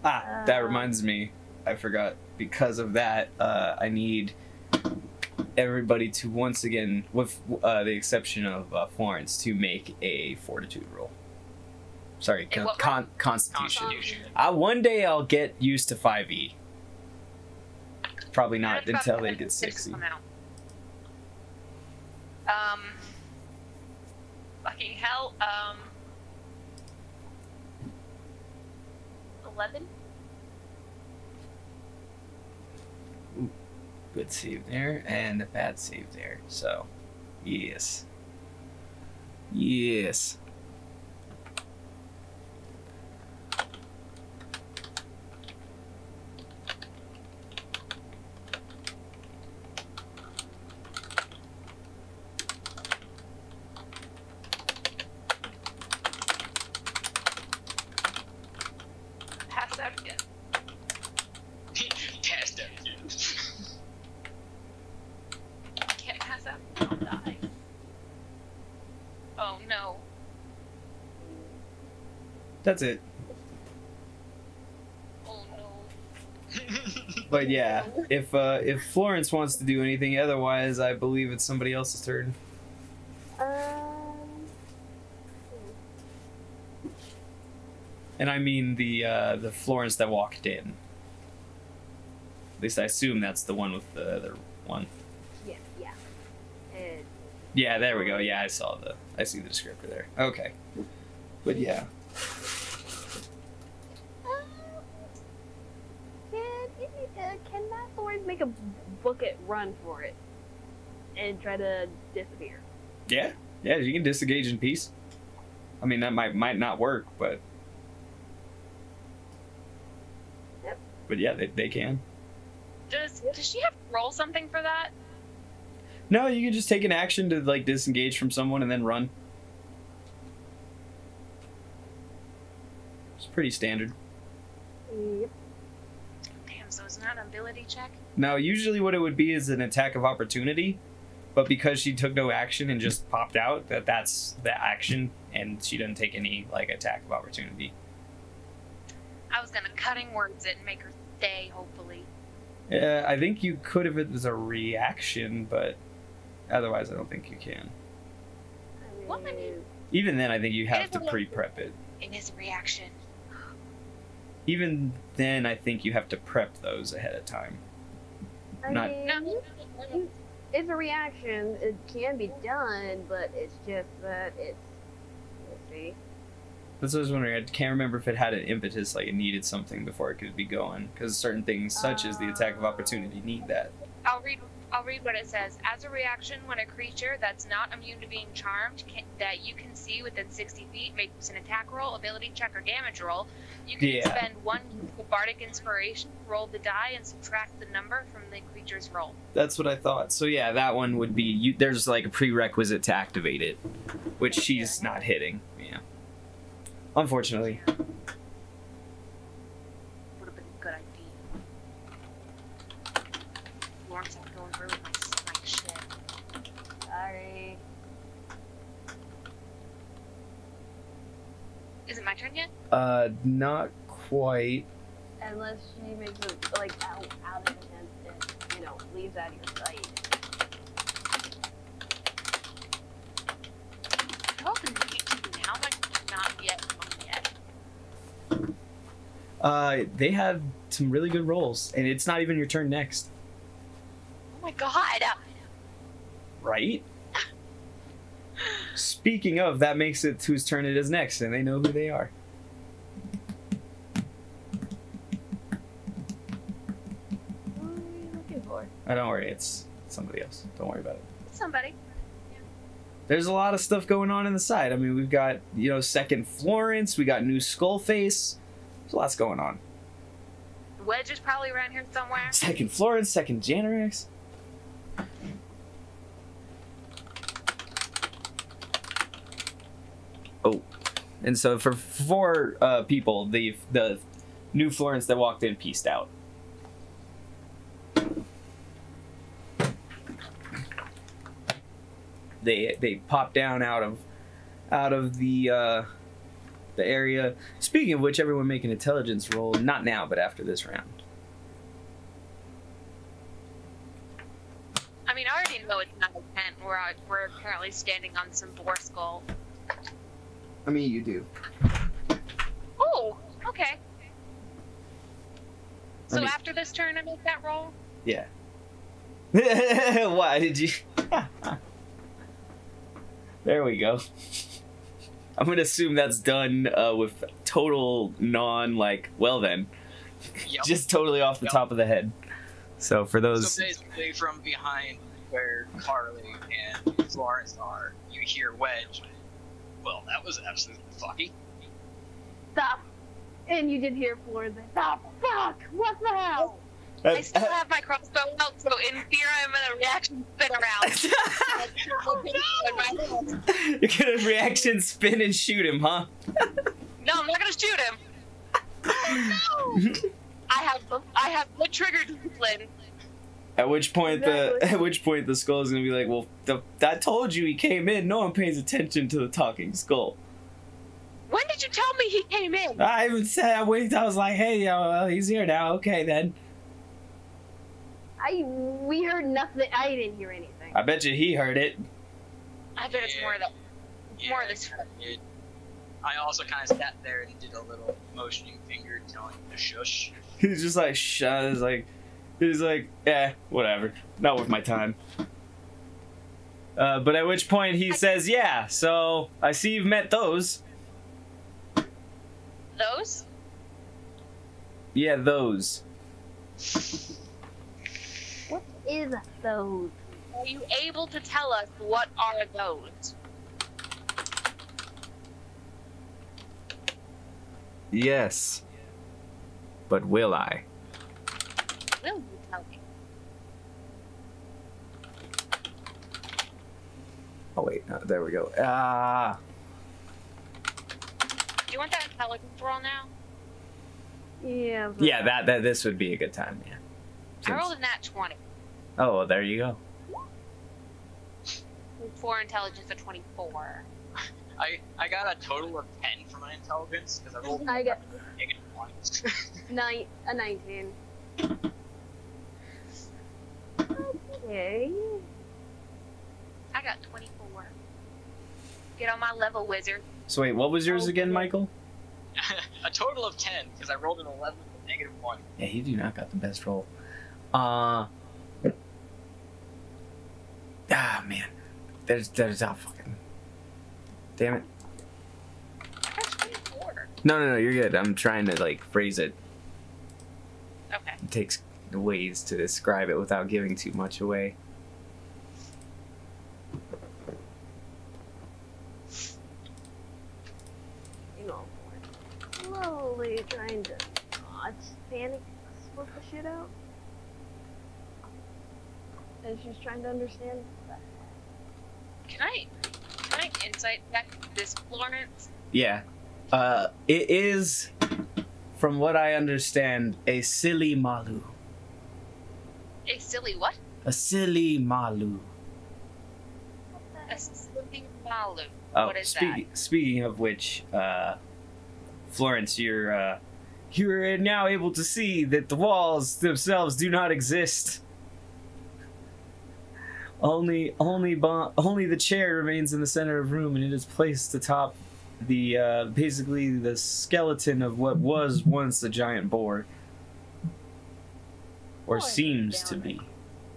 Ah, That reminds me, I forgot, because of that, uh, I need everybody to once again, with uh, the exception of uh, Florence, to make a fortitude roll. Sorry, con con constitution. constitution. I, one day I'll get used to five E. Probably not until they get sixty. Um, fucking hell, um, eleven? Ooh, good save there, and a bad save there, so, yes. Yes. That's it. Oh no. But yeah, if uh, if Florence wants to do anything, otherwise I believe it's somebody else's turn. Um. And I mean the uh, the Florence that walked in. At least I assume that's the one with the other one. Yeah. Yeah. And yeah. There we go. Yeah, I saw the. I see the descriptor there. Okay. But yeah. Make a bucket run for it and try to disappear. Yeah, yeah, you can disengage in peace. I mean, that might might not work, but yep. But yeah, they they can. Does does she have to roll something for that? No, you can just take an action to like disengage from someone and then run. It's pretty standard. Yep. So it's not an ability check? No, usually what it would be is an attack of opportunity, but because she took no action and just popped out, that that's the action, and she didn't take any, like, attack of opportunity. I was gonna cutting words it and make her stay, hopefully. Yeah, uh, I think you could if it was a reaction, but otherwise I don't think you can. Well, I mean, even then I think you have to pre-prep it. It is a reaction. Even then, I think you have to prep those ahead of time. I Not mean, it's a reaction. It can be done, but it's just that it's... Let's see. That's what I was wondering. I can't remember if it had an impetus, like it needed something before it could be going. Because certain things, such uh, as the attack of opportunity, need that. I'll read... I'll read what it says. As a reaction, when a creature that's not immune to being charmed can, that you can see within sixty feet makes an attack roll, ability check, or damage roll, you can yeah. spend one bardic inspiration, roll the die, and subtract the number from the creature's roll. That's what I thought. So yeah, that one would be, you, there's like a prerequisite to activate it, which she's yeah. not hitting. Yeah. Unfortunately. Yeah. Is it my turn yet? Uh, not quite. Unless she makes it, like, out, out of it and, and, you know, leaves out of your sight. I'm hoping to get you now, but not yet. Not yet. Uh, they had some really good rolls, and it's not even your turn next. Oh my god! Right? Speaking of, that makes it whose turn it is next, and they know who they are. What are you looking for? Oh, don't worry, it's somebody else. Don't worry about it. It's somebody. Yeah. There's a lot of stuff going on in the side. I mean, we've got, you know, second Florence, we got new Skullface. There's lots going on. The Wedge is probably around here somewhere. Second Florence, second Janorak. Oh, and so for four uh, people, the the new Florence that walked in peaced out. They they popped down out of out of the uh, the area. Speaking of which, everyone make an intelligence roll. Not now, but after this round. I mean, I already know it's not a tent. We're, out, we're currently standing on some boar skull. I mean, you do. Oh, okay. So I mean, after this turn, I make that roll? Yeah. Why did you... There we go. I'm going to assume that's done uh, with total non, like, well then. Yep. Just totally off the yep. top of the head. So for those... So basically from behind where Carly and Florence are, you hear Wedge. Well, that was absolutely fucky. Stop. And you did hear Florence. Stop. Fuck. What the hell? Uh, I still uh, have my crossbow out, so in fear I'm gonna reaction spin around. Oh, no! You're gonna reaction spin and shoot him, huh? No, I'm not gonna shoot him. Oh, no! I have I have good trigger discipline. At which point exactly. the at which point the skull is gonna be like, well, the, I told you he came in. No one pays attention to the talking skull. When did you tell me he came in? I even said I waited. I was like, hey, well, he's here now. Okay, then. I we heard nothing. I didn't hear anything. I bet you he heard it. I bet yeah. it's more of that. Yeah, more of this. It, I also kind of sat there and did a little motioning finger, telling him to shush. He's just like shh. I was like, he's like, eh, whatever. Not worth my time. Uh, but at which point he I, says, yeah. So I see you've met those. Those. Yeah, those. Is those? Are you able to tell us what are those? Yes, but will I? Will you tell me? Oh wait, no, there we go. Ah. Do you want that intelligence roll now? Yeah. Yeah, that that this would be a good time. Yeah. Since... I rolled a nat twenty. Oh, well, there you go. Four intelligence at twenty-four. I I got a total of ten for my intelligence because I rolled. I got negative one. Nine a nineteen. Okay. I got twenty-four. Get on my level, wizard. So wait, what was yours again, Michael? A total of ten because I rolled an eleven with negative one. Yeah, you do not got the best roll. Uh. Ah, man. There's, there's, oh, fucking. Damn it. No, no, no, you're good. I'm trying to, like, phrase it. Okay. It takes ways to describe it without giving too much away. Hang on, slowly trying to not panic, split the shit out. And she's trying to understand that. Can I, can I insight check this, Florence? Yeah. Uh, it is, from what I understand, a silly malu. A silly what? A silly malu. A silly malu. Oh, what is speak, that? Speaking of which, uh, Florence, you're, uh, you're now able to see that the walls themselves do not exist. Only, only, bon only the chair remains in the center of the room, and it is placed atop the, uh, basically the skeleton of what was once a giant boar, or oh, seems to be.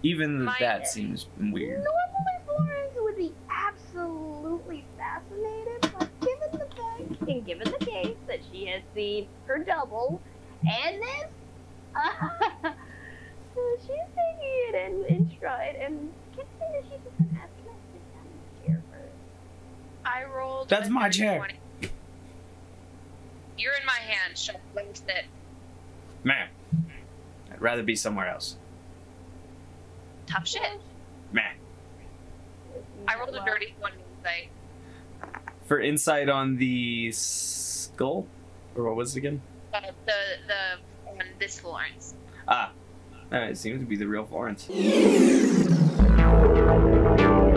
Even My that head. seems weird. Normally, Florence would be absolutely fascinated, but given the fact and given the case that she has seen her double and this, uh, so she's taking it in, in stride and. I rolled. That's my chair. twenty. You're in my hand. Shut up. Man, I'd rather be somewhere else. Tough shit. Man. I rolled a dirty one insight. For insight on the skull, or what was it again? Uh, the the on this Florence. Ah, uh, it seems to be the real Florence. Thank you.